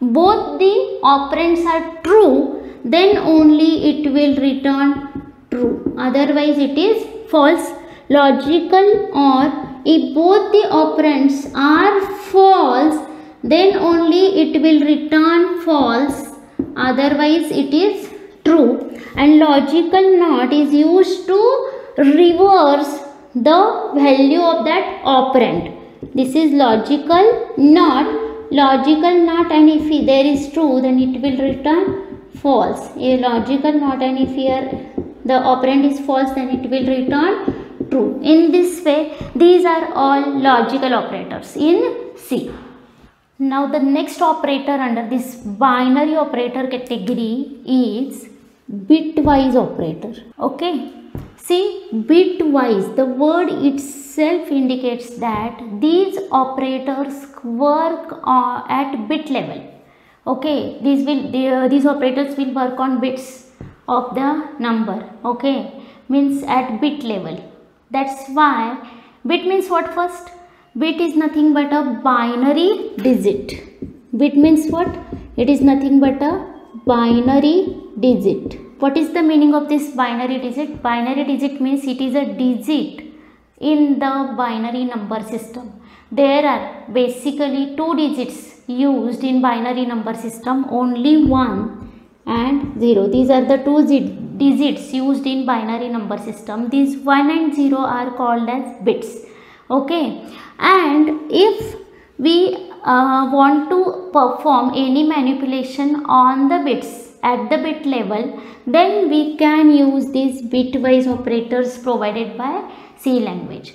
both the operands are true, then only it will return true, otherwise it is false. Logical or, if both the operands are false, then only it will return false, otherwise it is true. And logical not is used to reverse the value of that operand. This is logical not. Logical not and if there is true, then it will return false. A logical not and if here the operand is false, then it will return true. In this way, these are all logical operators in C. Now the next operator under this binary operator category is bitwise operator. Okay, see, bitwise, the word itself indicates that these operators work at bit level. Okay, these operators will work on bits of the number. Okay, means at bit level. That's why bit means what first? Bit is nothing but a binary digit. Bit means what? It is nothing but a binary digit. What is the meaning of this binary digit? Binary digit means it is a digit in the binary number system. There are basically two digits used in binary number system, only 1 and 0. These are the two digits used in binary number system. These 1 and 0 are called as bits. Okay, and if we want to perform any manipulation on the bits at the bit level, then we can use these bitwise operators provided by C language.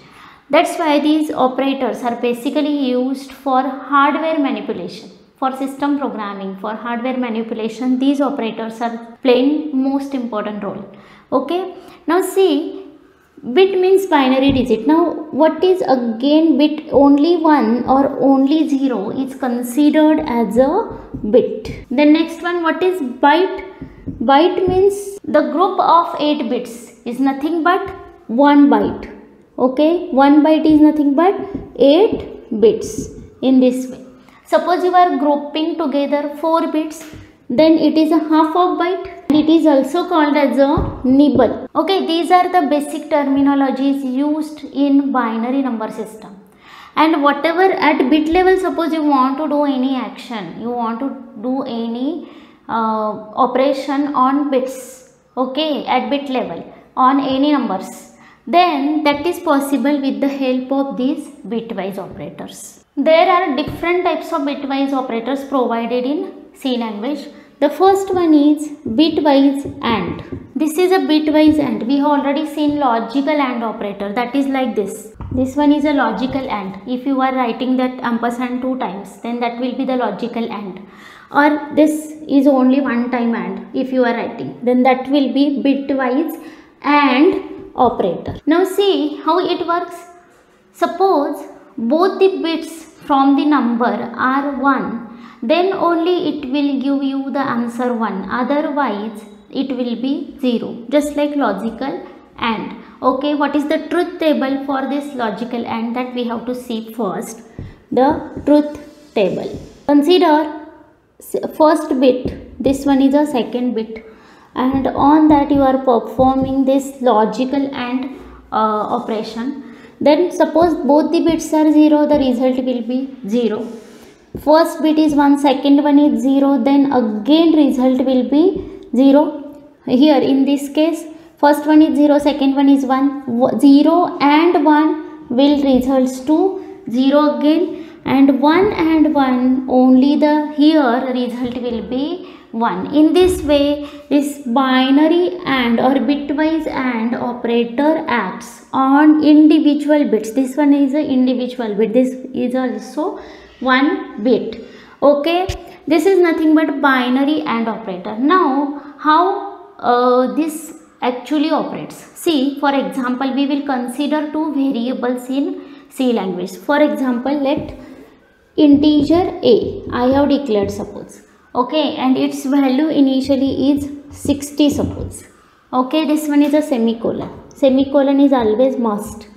That's why these operators are basically used for hardware manipulation, for system programming, for hardware manipulation. These operators are playing most important role. Okay, now see, Bit means binary digit. Now what is again bit? Only 1 or only 0 is considered as a bit. The next one, what is byte? Byte means the group of 8 bits is nothing but 1 byte. Okay, 1 byte is nothing but 8 bits in this way. Suppose you are grouping together 4 bits, then it is a half of byte and it is also called as a nibble. Okay, these are the basic terminologies used in binary number system. And whatever at bit level, suppose you want to do any action, you want to do any operation on bits, okay, at bit level on any numbers, then that is possible with the help of these bitwise operators. There are different types of bitwise operators provided in C language. The first one is bitwise AND. This is a bitwise AND. We have already seen logical AND operator, that is like this. This one is a logical AND. If you are writing that ampersand 2 times, then that will be the logical AND. Or this is only one time AND if you are writing, then that will be bitwise AND operator. Now see how it works. Suppose both the bits from the number are 1. Then only it will give you the answer 1, otherwise it will be 0, just like logical AND. Okay, what is the truth table for this logical AND? That we have to see first, the truth table. Consider first bit, this one is a second bit, and on that you are performing this logical AND operation. Then suppose both the bits are 0, the result will be 0. First bit is 1, second one is 0, then again result will be 0. Here in this case, first one is 0, second one is 1. 0 and 1 will results to 0 again, and 1 and 1 only the here result will be 1. In this way, this binary AND or bitwise AND operator acts on individual bits. This one is an individual bit, this is also one bit. Okay, this is nothing but binary AND operator. Now how this actually operates? See, for example, we will consider two variables in C language. For example, let integer a I have declared, suppose, okay, and its value initially is 60, suppose. Okay, this one is a semicolon. Semicolon is always must.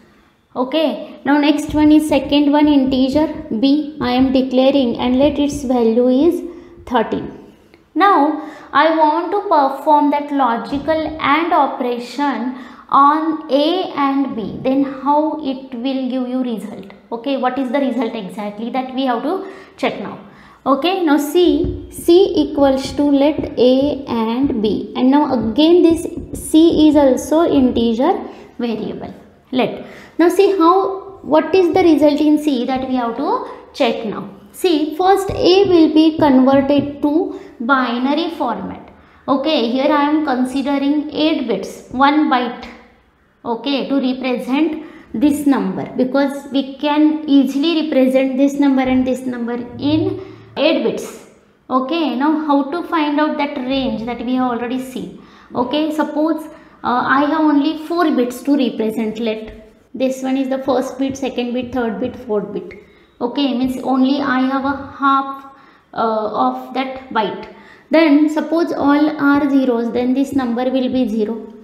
Okay, now next one is second one, integer b I am declaring, and let its value is 13. Now I want to perform that logical AND operation on a and b, then how it will give you result? Okay, what is the result exactly, that we have to check now. Okay, now see, c equals to let a and b, and now again this c is also integer variable, let. Now see how, what is the result in C that we have to check now. See, first A will be converted to binary format. Okay, here I am considering 8 bits, 1 byte, okay, to represent this number, because we can easily represent this number and this number in 8 bits. Okay, now how to find out that range, that we have already seen. Okay, suppose I have only 4 bits to represent let. This one is the first bit, second bit, third bit, fourth bit. Okay, means only I have a half of that byte. Then suppose all are zeros, then this number will be 0.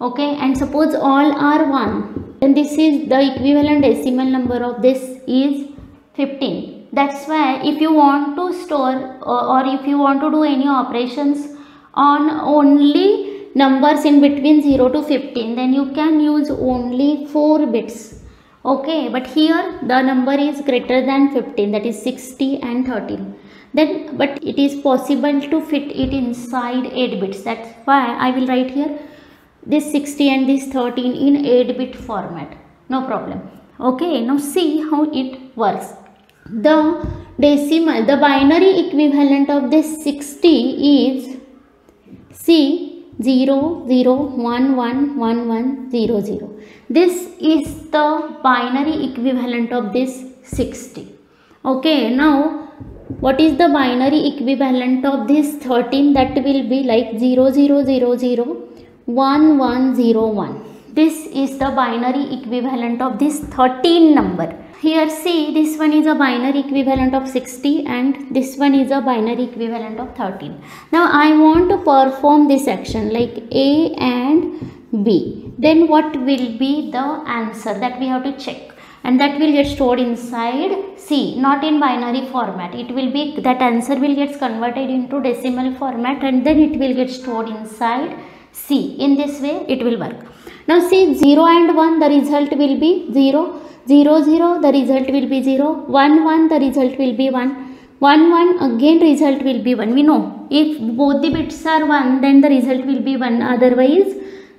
Okay, and suppose all are 1, then this is the equivalent decimal number of this is 15. That's why if you want to store or if you want to do any operations on only numbers in between 0 to 15, then you can use only 4 bits. Okay, but here the number is greater than 15, that is 60 and 13. Then, but it is possible to fit it inside 8 bits. That's why I will write here this 60 and this 13 in 8-bit format. No problem. Okay, now see how it works. The decimal, the binary equivalent of this 60 is C. 0, 0, 1, 1, 1, 1, 0, 0. This is the binary equivalent of this 60. Okay, now what is the binary equivalent of this 13? That will be like 0, 0, 0, 0, 1, 1, 0, 1. This is the binary equivalent of this 13 number. Here see, this one is a binary equivalent of 60 and this one is a binary equivalent of 13. Now I want to perform this action like A and B. Then what will be the answer that we have to check, and that will get stored inside C, not in binary format. It will be that answer will get converted into decimal format and then it will get stored inside C. In this way it will work. Now see, 0 and 1, the result will be 0. 0, 0, the result will be 0, 1, 1, the result will be 1, 1, 1, again result will be 1. We know if both the bits are 1, then the result will be 1, otherwise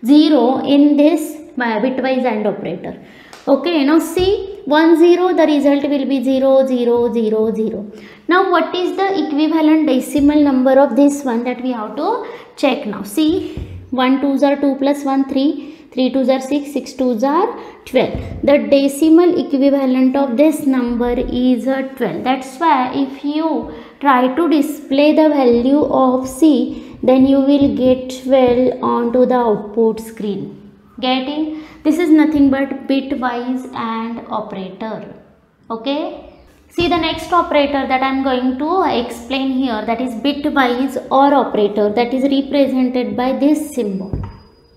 0 in this bitwise AND operator. Okay, now see, 1, 0, the result will be 0, 0, 0, 0. Now what is the equivalent decimal number of this one that we have to check now. See, 1, 2s are 2 plus 1, 3. 3 2s are 6, 6 2s are 12. The decimal equivalent of this number is 12. That's why if you try to display the value of C, then you will get 12 onto the output screen. Getting? This is nothing but bitwise AND operator. Okay? See, the next operator that I am going to explain here, that is bitwise OR operator, that is represented by this symbol.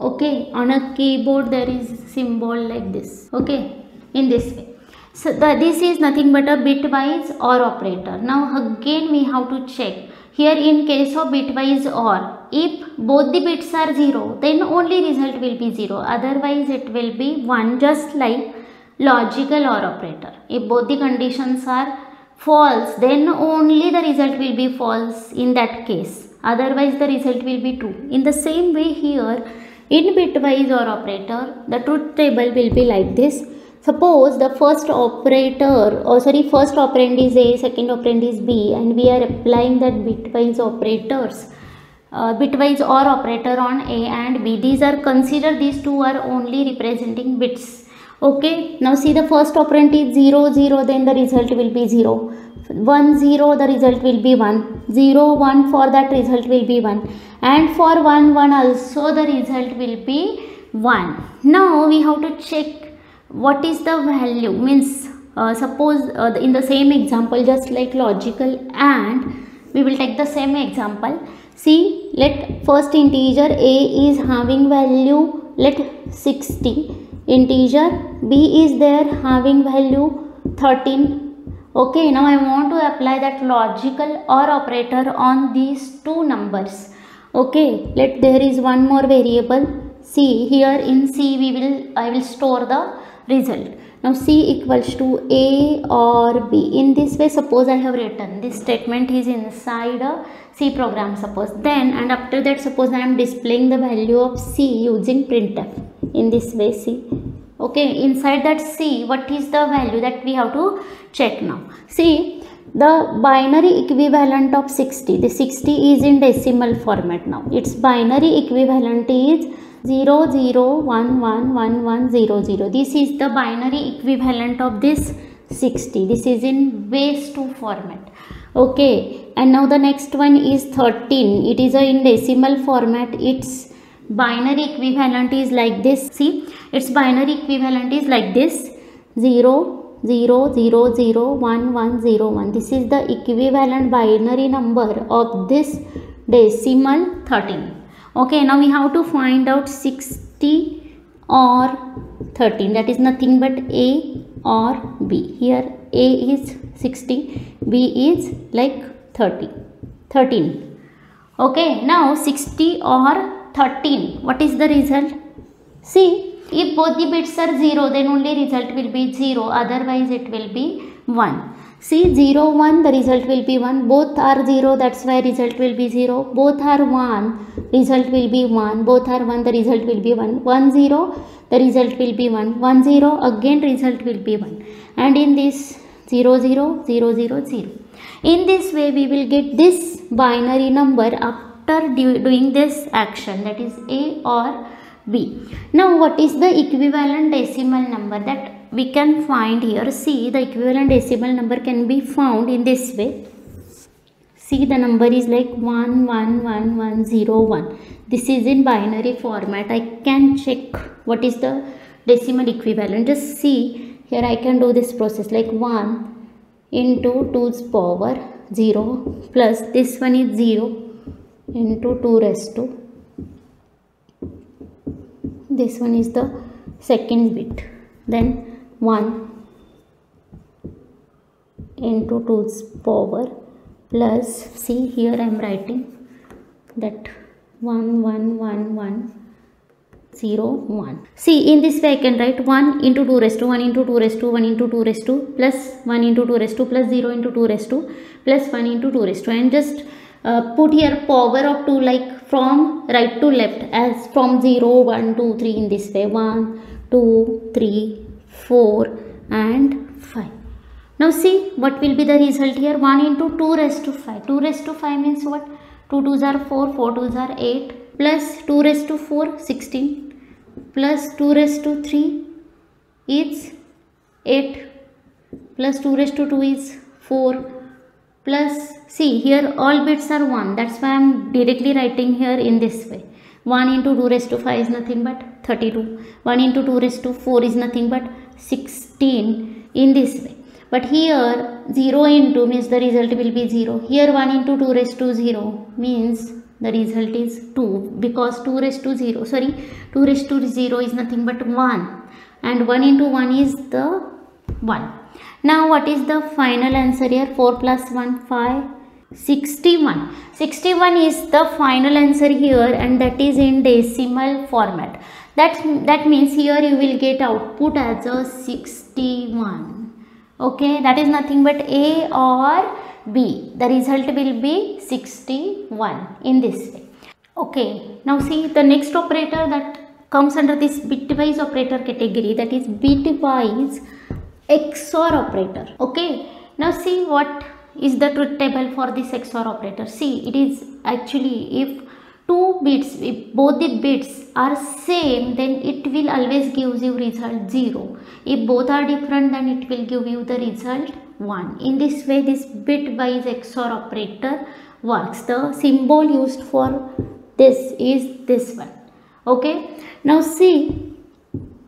Okay, on a keyboard there is symbol like this. Okay, in this way. So this is nothing but a bitwise OR operator. Now again we have to check. Here in case of bitwise OR, if both the bits are 0, then only result will be 0. Otherwise it will be 1, just like logical OR operator. If both the conditions are false, then only the result will be false in that case. Otherwise the result will be true. In the same way here, in bitwise OR operator, the truth table will be like this. Suppose the first operand is A, second operand is B, and we are applying that bitwise OR operator on A and B. These two are only representing bits. Okay, now see, the first operand is 0, 0, then the result will be 0. 1, 0, the result will be 1. 0, 1, for that result will be 1. And for 1, 1 also the result will be 1. Now we have to check what is the value. Means suppose in the same example, just like logical AND, we will take the same example. See, let first integer A is having value, let 60. Integer B is there having value 13. Okay, now I want to apply that logical OR operator on these two numbers. Okay, let there is one more variable C. Here in C I will store the result. Now C equals to A or B. In this way, suppose I have written this statement is inside a C program, suppose. Then and after that, suppose I am displaying the value of C using printf. In this way, C. Okay, inside that C, what is the value that we have to check now. See, the binary equivalent of 60, the 60 is in decimal format now. Its binary equivalent is 0, 0, 1, 1, 1, 1, 0, 0. This is the binary equivalent of this 60. This is in base 2 format. Okay, and now the next one is 13. It is in decimal format. Its binary equivalent is like this. See, its binary equivalent is like this, 0, 0, 0, 0, 1, 1, 0, 1. This is the equivalent binary number of this decimal 13. Okay, now we have to find out 60 or 13. That is nothing but A or B. Here A is 60, B is like 13. Okay, now 60 or 13. What is the result? See, if both the bits are 0, then only result will be 0. Otherwise, it will be 1. See, 0, 1, the result will be 1. Both are 0, that's why result will be 0. Both are 1, result will be 1. Both are 1, the result will be 1. 1, 0, the result will be 1. 1, 0, again result will be 1. And in this 0, 0, 0, 0, 0. In this way, we will get this binary number up after doing this action, that is A or B. Now what is the equivalent decimal number that we can find here? See, the equivalent decimal number can be found in this way. See, the number is like 1, 1, 1, 1, 0, 1. This is in binary format. I can check What is the decimal equivalent? Just see here, I can do this process like 1 into 2's power 0 plus this one is 0 into 2 raised to, this one is the second bit, then 1 into 2's power plus, see here I am writing that 1 1 1 1 0 1. See, in this way I can write 1 into 2 raised to 1 into 2 raised to 1 into 2 raised to plus 1 into 2 raised to plus 0 into 2 raised to plus 1 into 2 raised to, and just put here power of 2 like from right to left as from 0 1 2 3 in this way, 1 2 3 4 and 5. Now see what will be the result here, 1 into 2 raised to 5. 2 raised to 5 means what? 2 2's are 4, 4 2's are 8, plus 2 raised to 4, 16, plus 2 raised to 3 is 8, plus 2 raised to 2 is 4, plus, see here all bits are 1, that's why I am directly writing here in this way. 1 into 2 raised to 5 is nothing but 32, 1 into 2 raised to 4 is nothing but 16 in this way. But here 0 into means the result will be 0. Here 1 into 2 raised to 0 means the result is 2, because 2 raised to 0, sorry, 2 raised to 0 is nothing but 1, and 1 into 1 is the 1. Now what is the final answer here? 4 plus 1, 5, 61. 61 is the final answer here, and that is in decimal format. That means here you will get output as a 61. Okay, that is nothing but A or B. The result will be 61 in this way. Okay, now see the next operator that comes under this bitwise operator category, that is bitwise XOR operator. Okay, now see what is the truth table for this XOR operator. See, it is actually if two bits, if both the bits are same, then it will always give you result 0. If both are different, then it will give you the result 1. In this way, this bitwise XOR operator works. The symbol used for this is this one. Okay. Now see,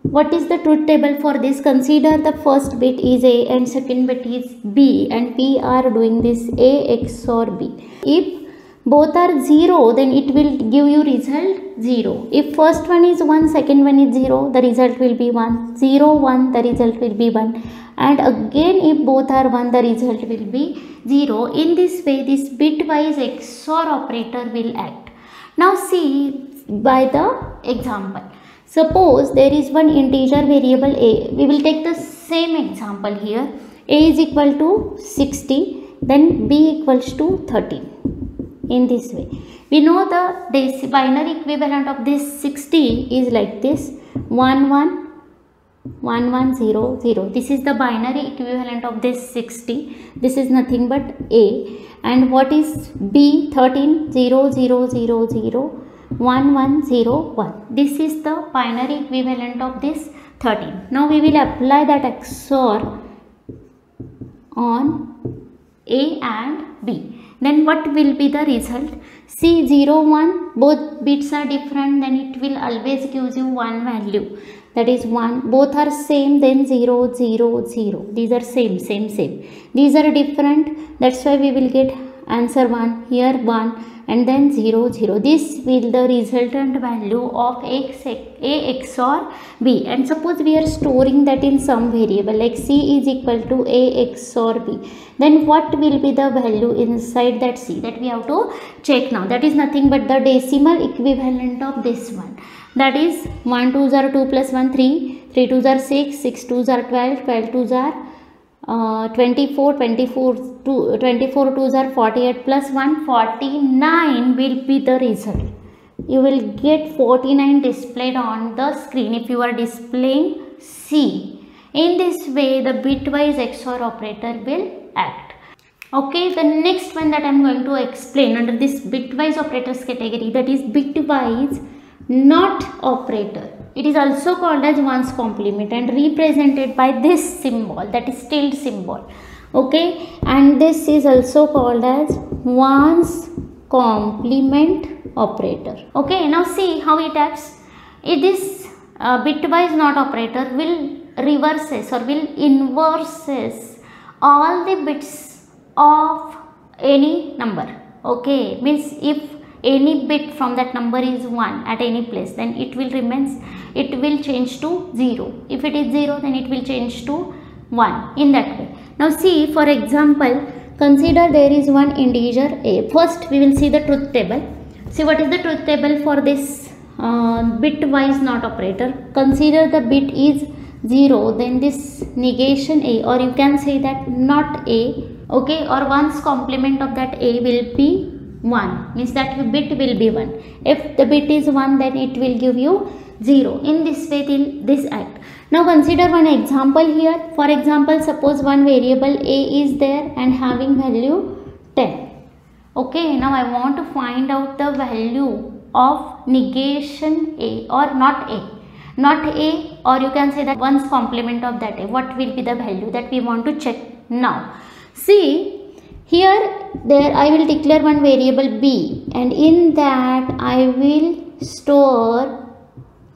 what is the truth table for this? Consider the first bit is A and second bit is B, and we are doing this A XOR B. If both are 0, then it will give you result 0. If first one is 1, second one is 0, the result will be 1. 0, 1, the result will be 1. And again, if both are 1, the result will be 0. In this way, this bitwise XOR operator will act. Now see by the example. Suppose there is one integer variable A. We will take the same example here. A is equal to 60, then B equals to 13. In this way, we know the binary equivalent of this 60 is like this 1 1 1 1 0 0. This is the binary equivalent of this 60. This is nothing but A, and what is B? 13 0 0 0 0 1 1 0 1. This is the binary equivalent of this 13. Now we will apply that XOR on A and B. Then what will be the result? See, 0, 1, both bits are different, then it will always give you one value. That is 1, both are same, then 0, 0, 0. These are same, same, same. These are different, that's why we will get answer 1, here 1, and then 0, 0. This will the resultant value of A XOR B. And suppose we are storing that in some variable like C is equal to A XOR B. Then what will be the value inside that C? That we have to check now. That is nothing but the decimal equivalent of this one. That is 1 2's are 2 plus 1, 3, 3 2's are 6, 6 2's are 12, 12 2's are 24 2's are 48 plus 1, 49 will be the result. You will get 49 displayed on the screen if you are displaying C. In this way, the bitwise XOR operator will act. Okay, the next one that I am going to explain under this bitwise operators category, that is bitwise NOT operator. It is also called as 1's complement and represented by this symbol, that is tilde symbol. Okay, and this is also called as 1's complement operator. Okay, now see how it acts. This bitwise NOT operator will reverses or will inverses all the bits of any number. Okay, means if any bit from that number is 1 at any place, then it will change to 0. If it is 0, then it will change to 1 in that way. Now see, for example, consider there is one integer a. First we will see the truth table. See what is the truth table for this bitwise NOT operator. Consider the bit is 0, then this negation a, or you can say that not a, okay, or 1's complement of that a will be 1, means that bit will be 1. If the bit is 1, then it will give you 0. In this way till this act. Now consider one example here. For example, suppose one variable a is there and having value 10. Okay, now I want to find out the value of negation a or not a. Not a, or you can say that 1's complement of that a. What will be the value that we want to check now? See, here there I will declare one variable b, and in that I will store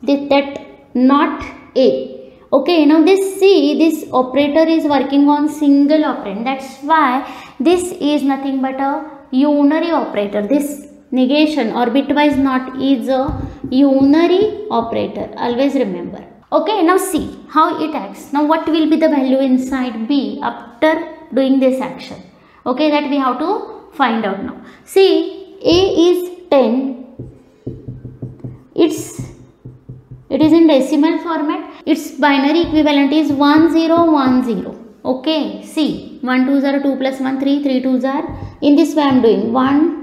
that not a. Okay, now this operator is working on single operand. That's why this is nothing but a unary operator. This negation or bitwise NOT is a unary operator. Always remember. Okay, now see how it acts. Now what will be the value inside b after doing this action? Okay, that we have to find out now. See, a is 10. It is in decimal format. Its binary equivalent is 1010. Okay, see, 1 2s are 2 plus 1 3, 3 2s are, in this way I am doing 1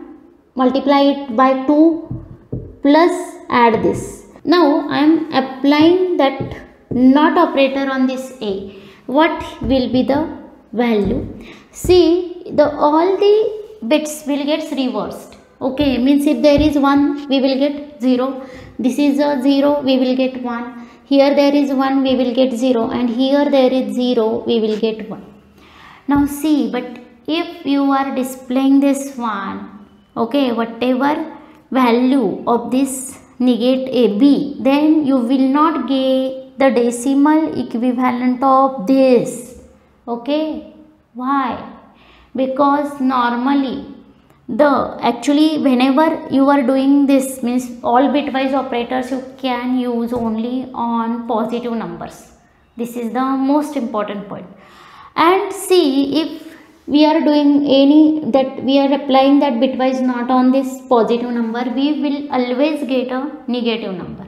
multiply it by 2 plus add this. Now I am applying that NOT operator on this a. What will be the value? See, all the bits will get reversed. Okay, means if there is 1, we will get 0. This is a 0, we will get 1. Here there is 1, we will get 0, and here there is 0, we will get 1. Now see, but if you are displaying this one, okay, whatever value of this negate a b, then you will not get the decimal equivalent of this. Okay, why? Because normally actually whenever you are doing this, means all bitwise operators you can use only on positive numbers. This is the most important point. And see, if we are doing we are applying that bitwise NOT on this positive number, we will always get a negative number.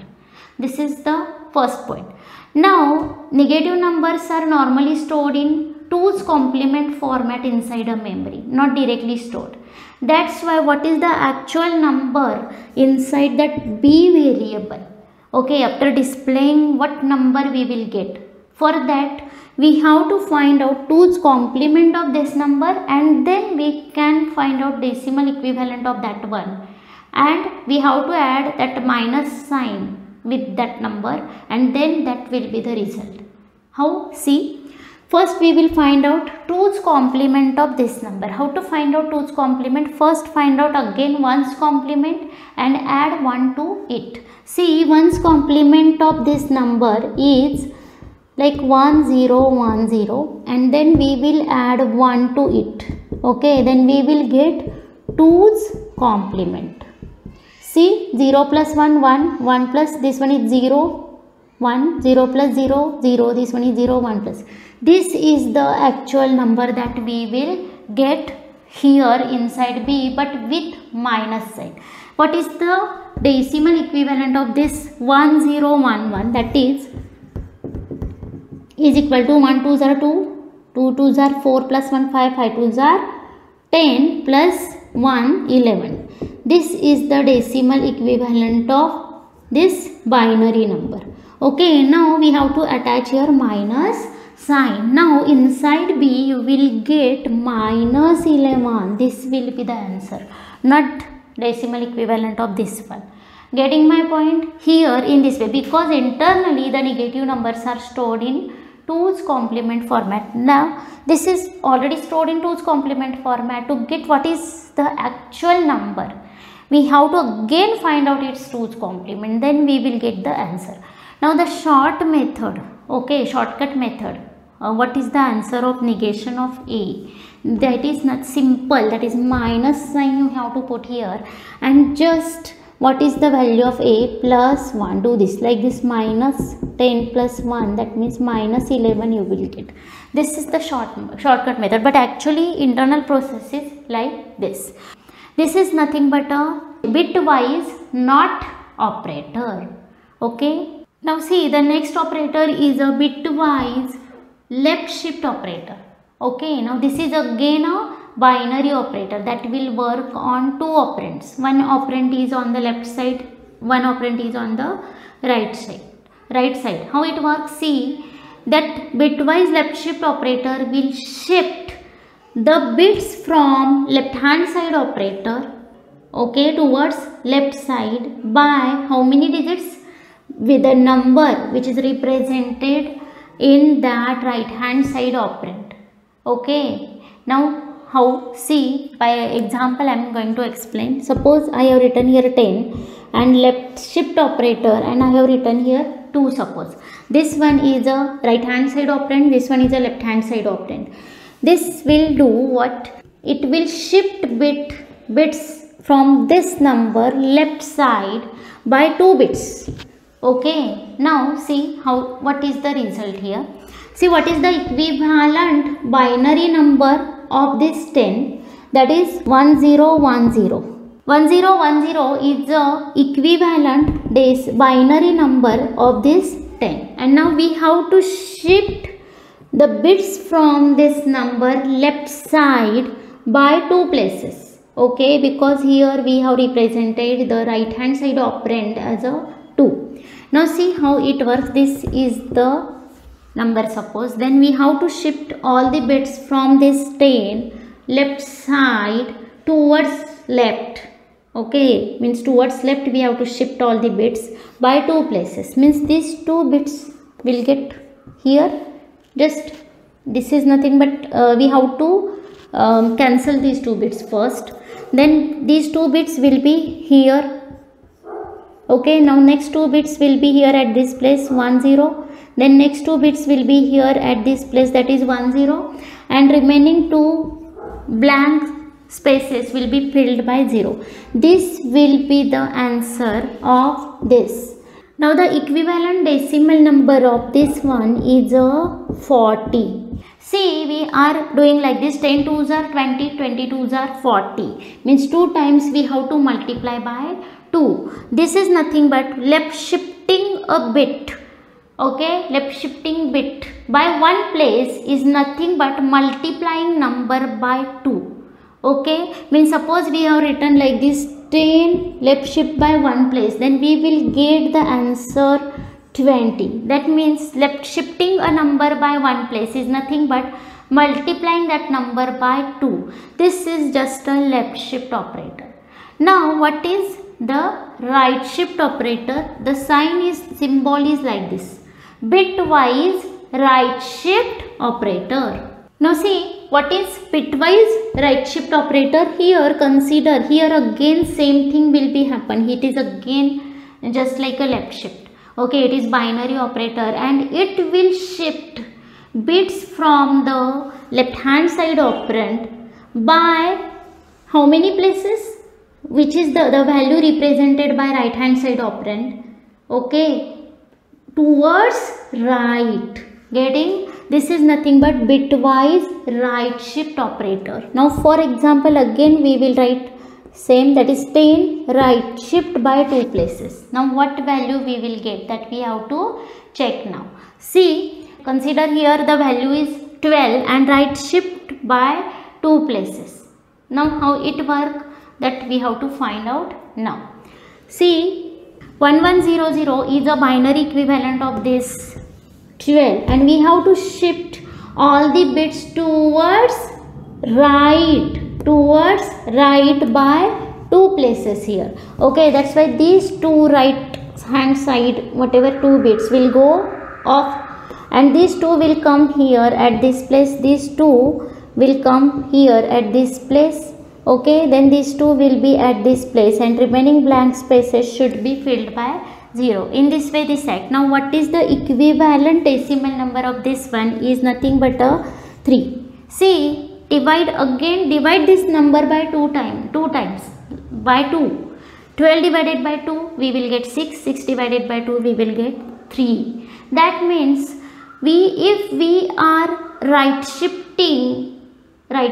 This is the first point. Now, negative numbers are normally stored in 2's complement format inside a memory, not directly stored. That's why what is the actual number inside that b variable? Okay, after displaying what number we will get. For that, we have to find out 2's complement of this number, and then we can find out decimal equivalent of that one. And we have to add that minus sign with that number, and then that will be the result. How? See, first we will find out 2's complement of this number. How to find out 2's complement? First find out again 1's complement and add 1 to it. See, 1's complement of this number is like 1010, and then we will add 1 to it. Okay, then we will get 2's complement. See, 0 plus 1, 1, 1 plus, this one is 0, 1, 0 plus 0, 0, this one is 0, 1 plus. This is the actual number that we will get here inside b, but with minus sign. What is the decimal equivalent of this 1011? That is equal to 1 2s are 2, 2 2s are 4 plus 1, 5, 5 2s are 10 plus 1, 11. This is the decimal equivalent of this binary number. Okay, now we have to attach here minus sign. Now inside b you will get minus 11. This will be the answer, not decimal equivalent of this one. Getting my point? Here in this way, because internally the negative numbers are stored in 2's complement format. Now this is already stored in 2's complement format. To get what is the actual number, we have to again find out its 2's complement, then we will get the answer. Now the short method, okay, shortcut method. What is the answer of negation of A? That is not simple, that is minus sign you have to put here, and just what is the value of A? Plus 1. Do this like this, minus 10 plus 1, that means minus 11 you will get. This is the shortcut method, but actually internal process is like this. This is nothing but a bitwise NOT operator, okay. Now see, the next operator is a bitwise left shift operator, okay. Now this is again a binary operator that will work on two operands. One operand is on the left side, one operand is on the right side. How it works? See, that bitwise left shift operator will shift the bits from left hand side operator, okay, towards left side by how many digits? With the number which is represented in that right hand side operand, okay. Now how? See, by example I am going to explain. Suppose I have written here 10 and left shift operator, and I have written here 2. Suppose this one is a right hand side operand, this one is a left hand side operand. This will do what? It will shift bits from this number left side by 2 bits. Okay, now see how, what is the result here. See, what is the equivalent binary number of this 10? That is 1010. 1010 is the equivalent binary number of this 10. And now we have to shift the bits from this number left side by 2 places. Okay, because here we have represented the right hand side operand as a 2. Now see how it works. This is the number, suppose. Then we have to shift all the bits from this 10 left side towards left, okay, means towards left we have to shift all the bits by 2 places, means these 2 bits will get here. Just this is nothing but we have to cancel these 2 bits first, then these 2 bits will be here. Okay, now next 2 bits will be here at this place 10, then next 2 bits will be here at this place, that is 10, and remaining 2 blank spaces will be filled by 0. This will be the answer of this. Now the equivalent decimal number of this one is a 40. See, we are doing like this, 10 2s are 20, 20 2s are 40, means 2 times we have to multiply by 2. This is nothing but left shifting a bit, okay, left shifting bit by 1 place is nothing but multiplying number by 2, okay, means suppose we have written like this 10 left shift by 1 place, then we will get the answer 20. That means left shifting a number by 1 place is nothing but multiplying that number by 2. This is just a left shift operator. Now what is the right shift operator? The sign is, symbol is like this, bitwise right shift operator. Now see, what is bitwise right shift operator? Here consider, here again same thing will be happen. It is again just like a left shift. Okay, it is binary operator and it will shift bits from the left hand side operand by how many places? Which is the value represented by right hand side operand, okay, towards right. Getting? This is nothing but bitwise right shift operator. Now for example again we will write same, that is 10 right shift by 2 places. Now what value we will get, that we have to check now. See, consider here the value is 12 and right shift by 2 places. Now how it work, that we have to find out now. See, 1100 is a binary equivalent of this 12 and we have to shift all the bits towards right. Towards right by 2 places here, okay, that's why these 2 right hand side whatever 2 bits will go off and these 2 will come here at this place, these 2 will come here at this place, okay, then these 2 will be at this place and remaining blank spaces should be filled by 0. In this way this act. Now what is the equivalent decimal number of this one is nothing but a 3. See, divide this number by 2 times. 12 divided by 2 we will get 6, 6 divided by 2 we will get 3. That means if we are right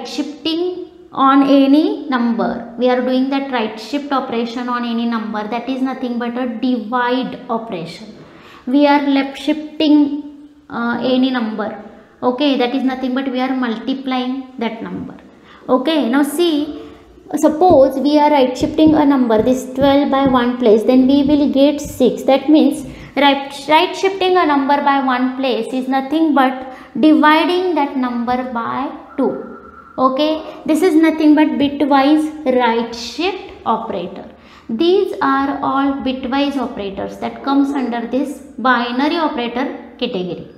shifting on any number, we are doing that right shift operation on any number, that is nothing but a divide operation. We are left shifting any number, okay, that is nothing but we are multiplying that number, okay. Now see, suppose we are right shifting a number, this 12 by 1 place, then we will get 6. That means right shifting a number by 1 place is nothing but dividing that number by 2. Okay, this is nothing but bitwise right shift operator. These are all bitwise operators that comes under this binary operator category.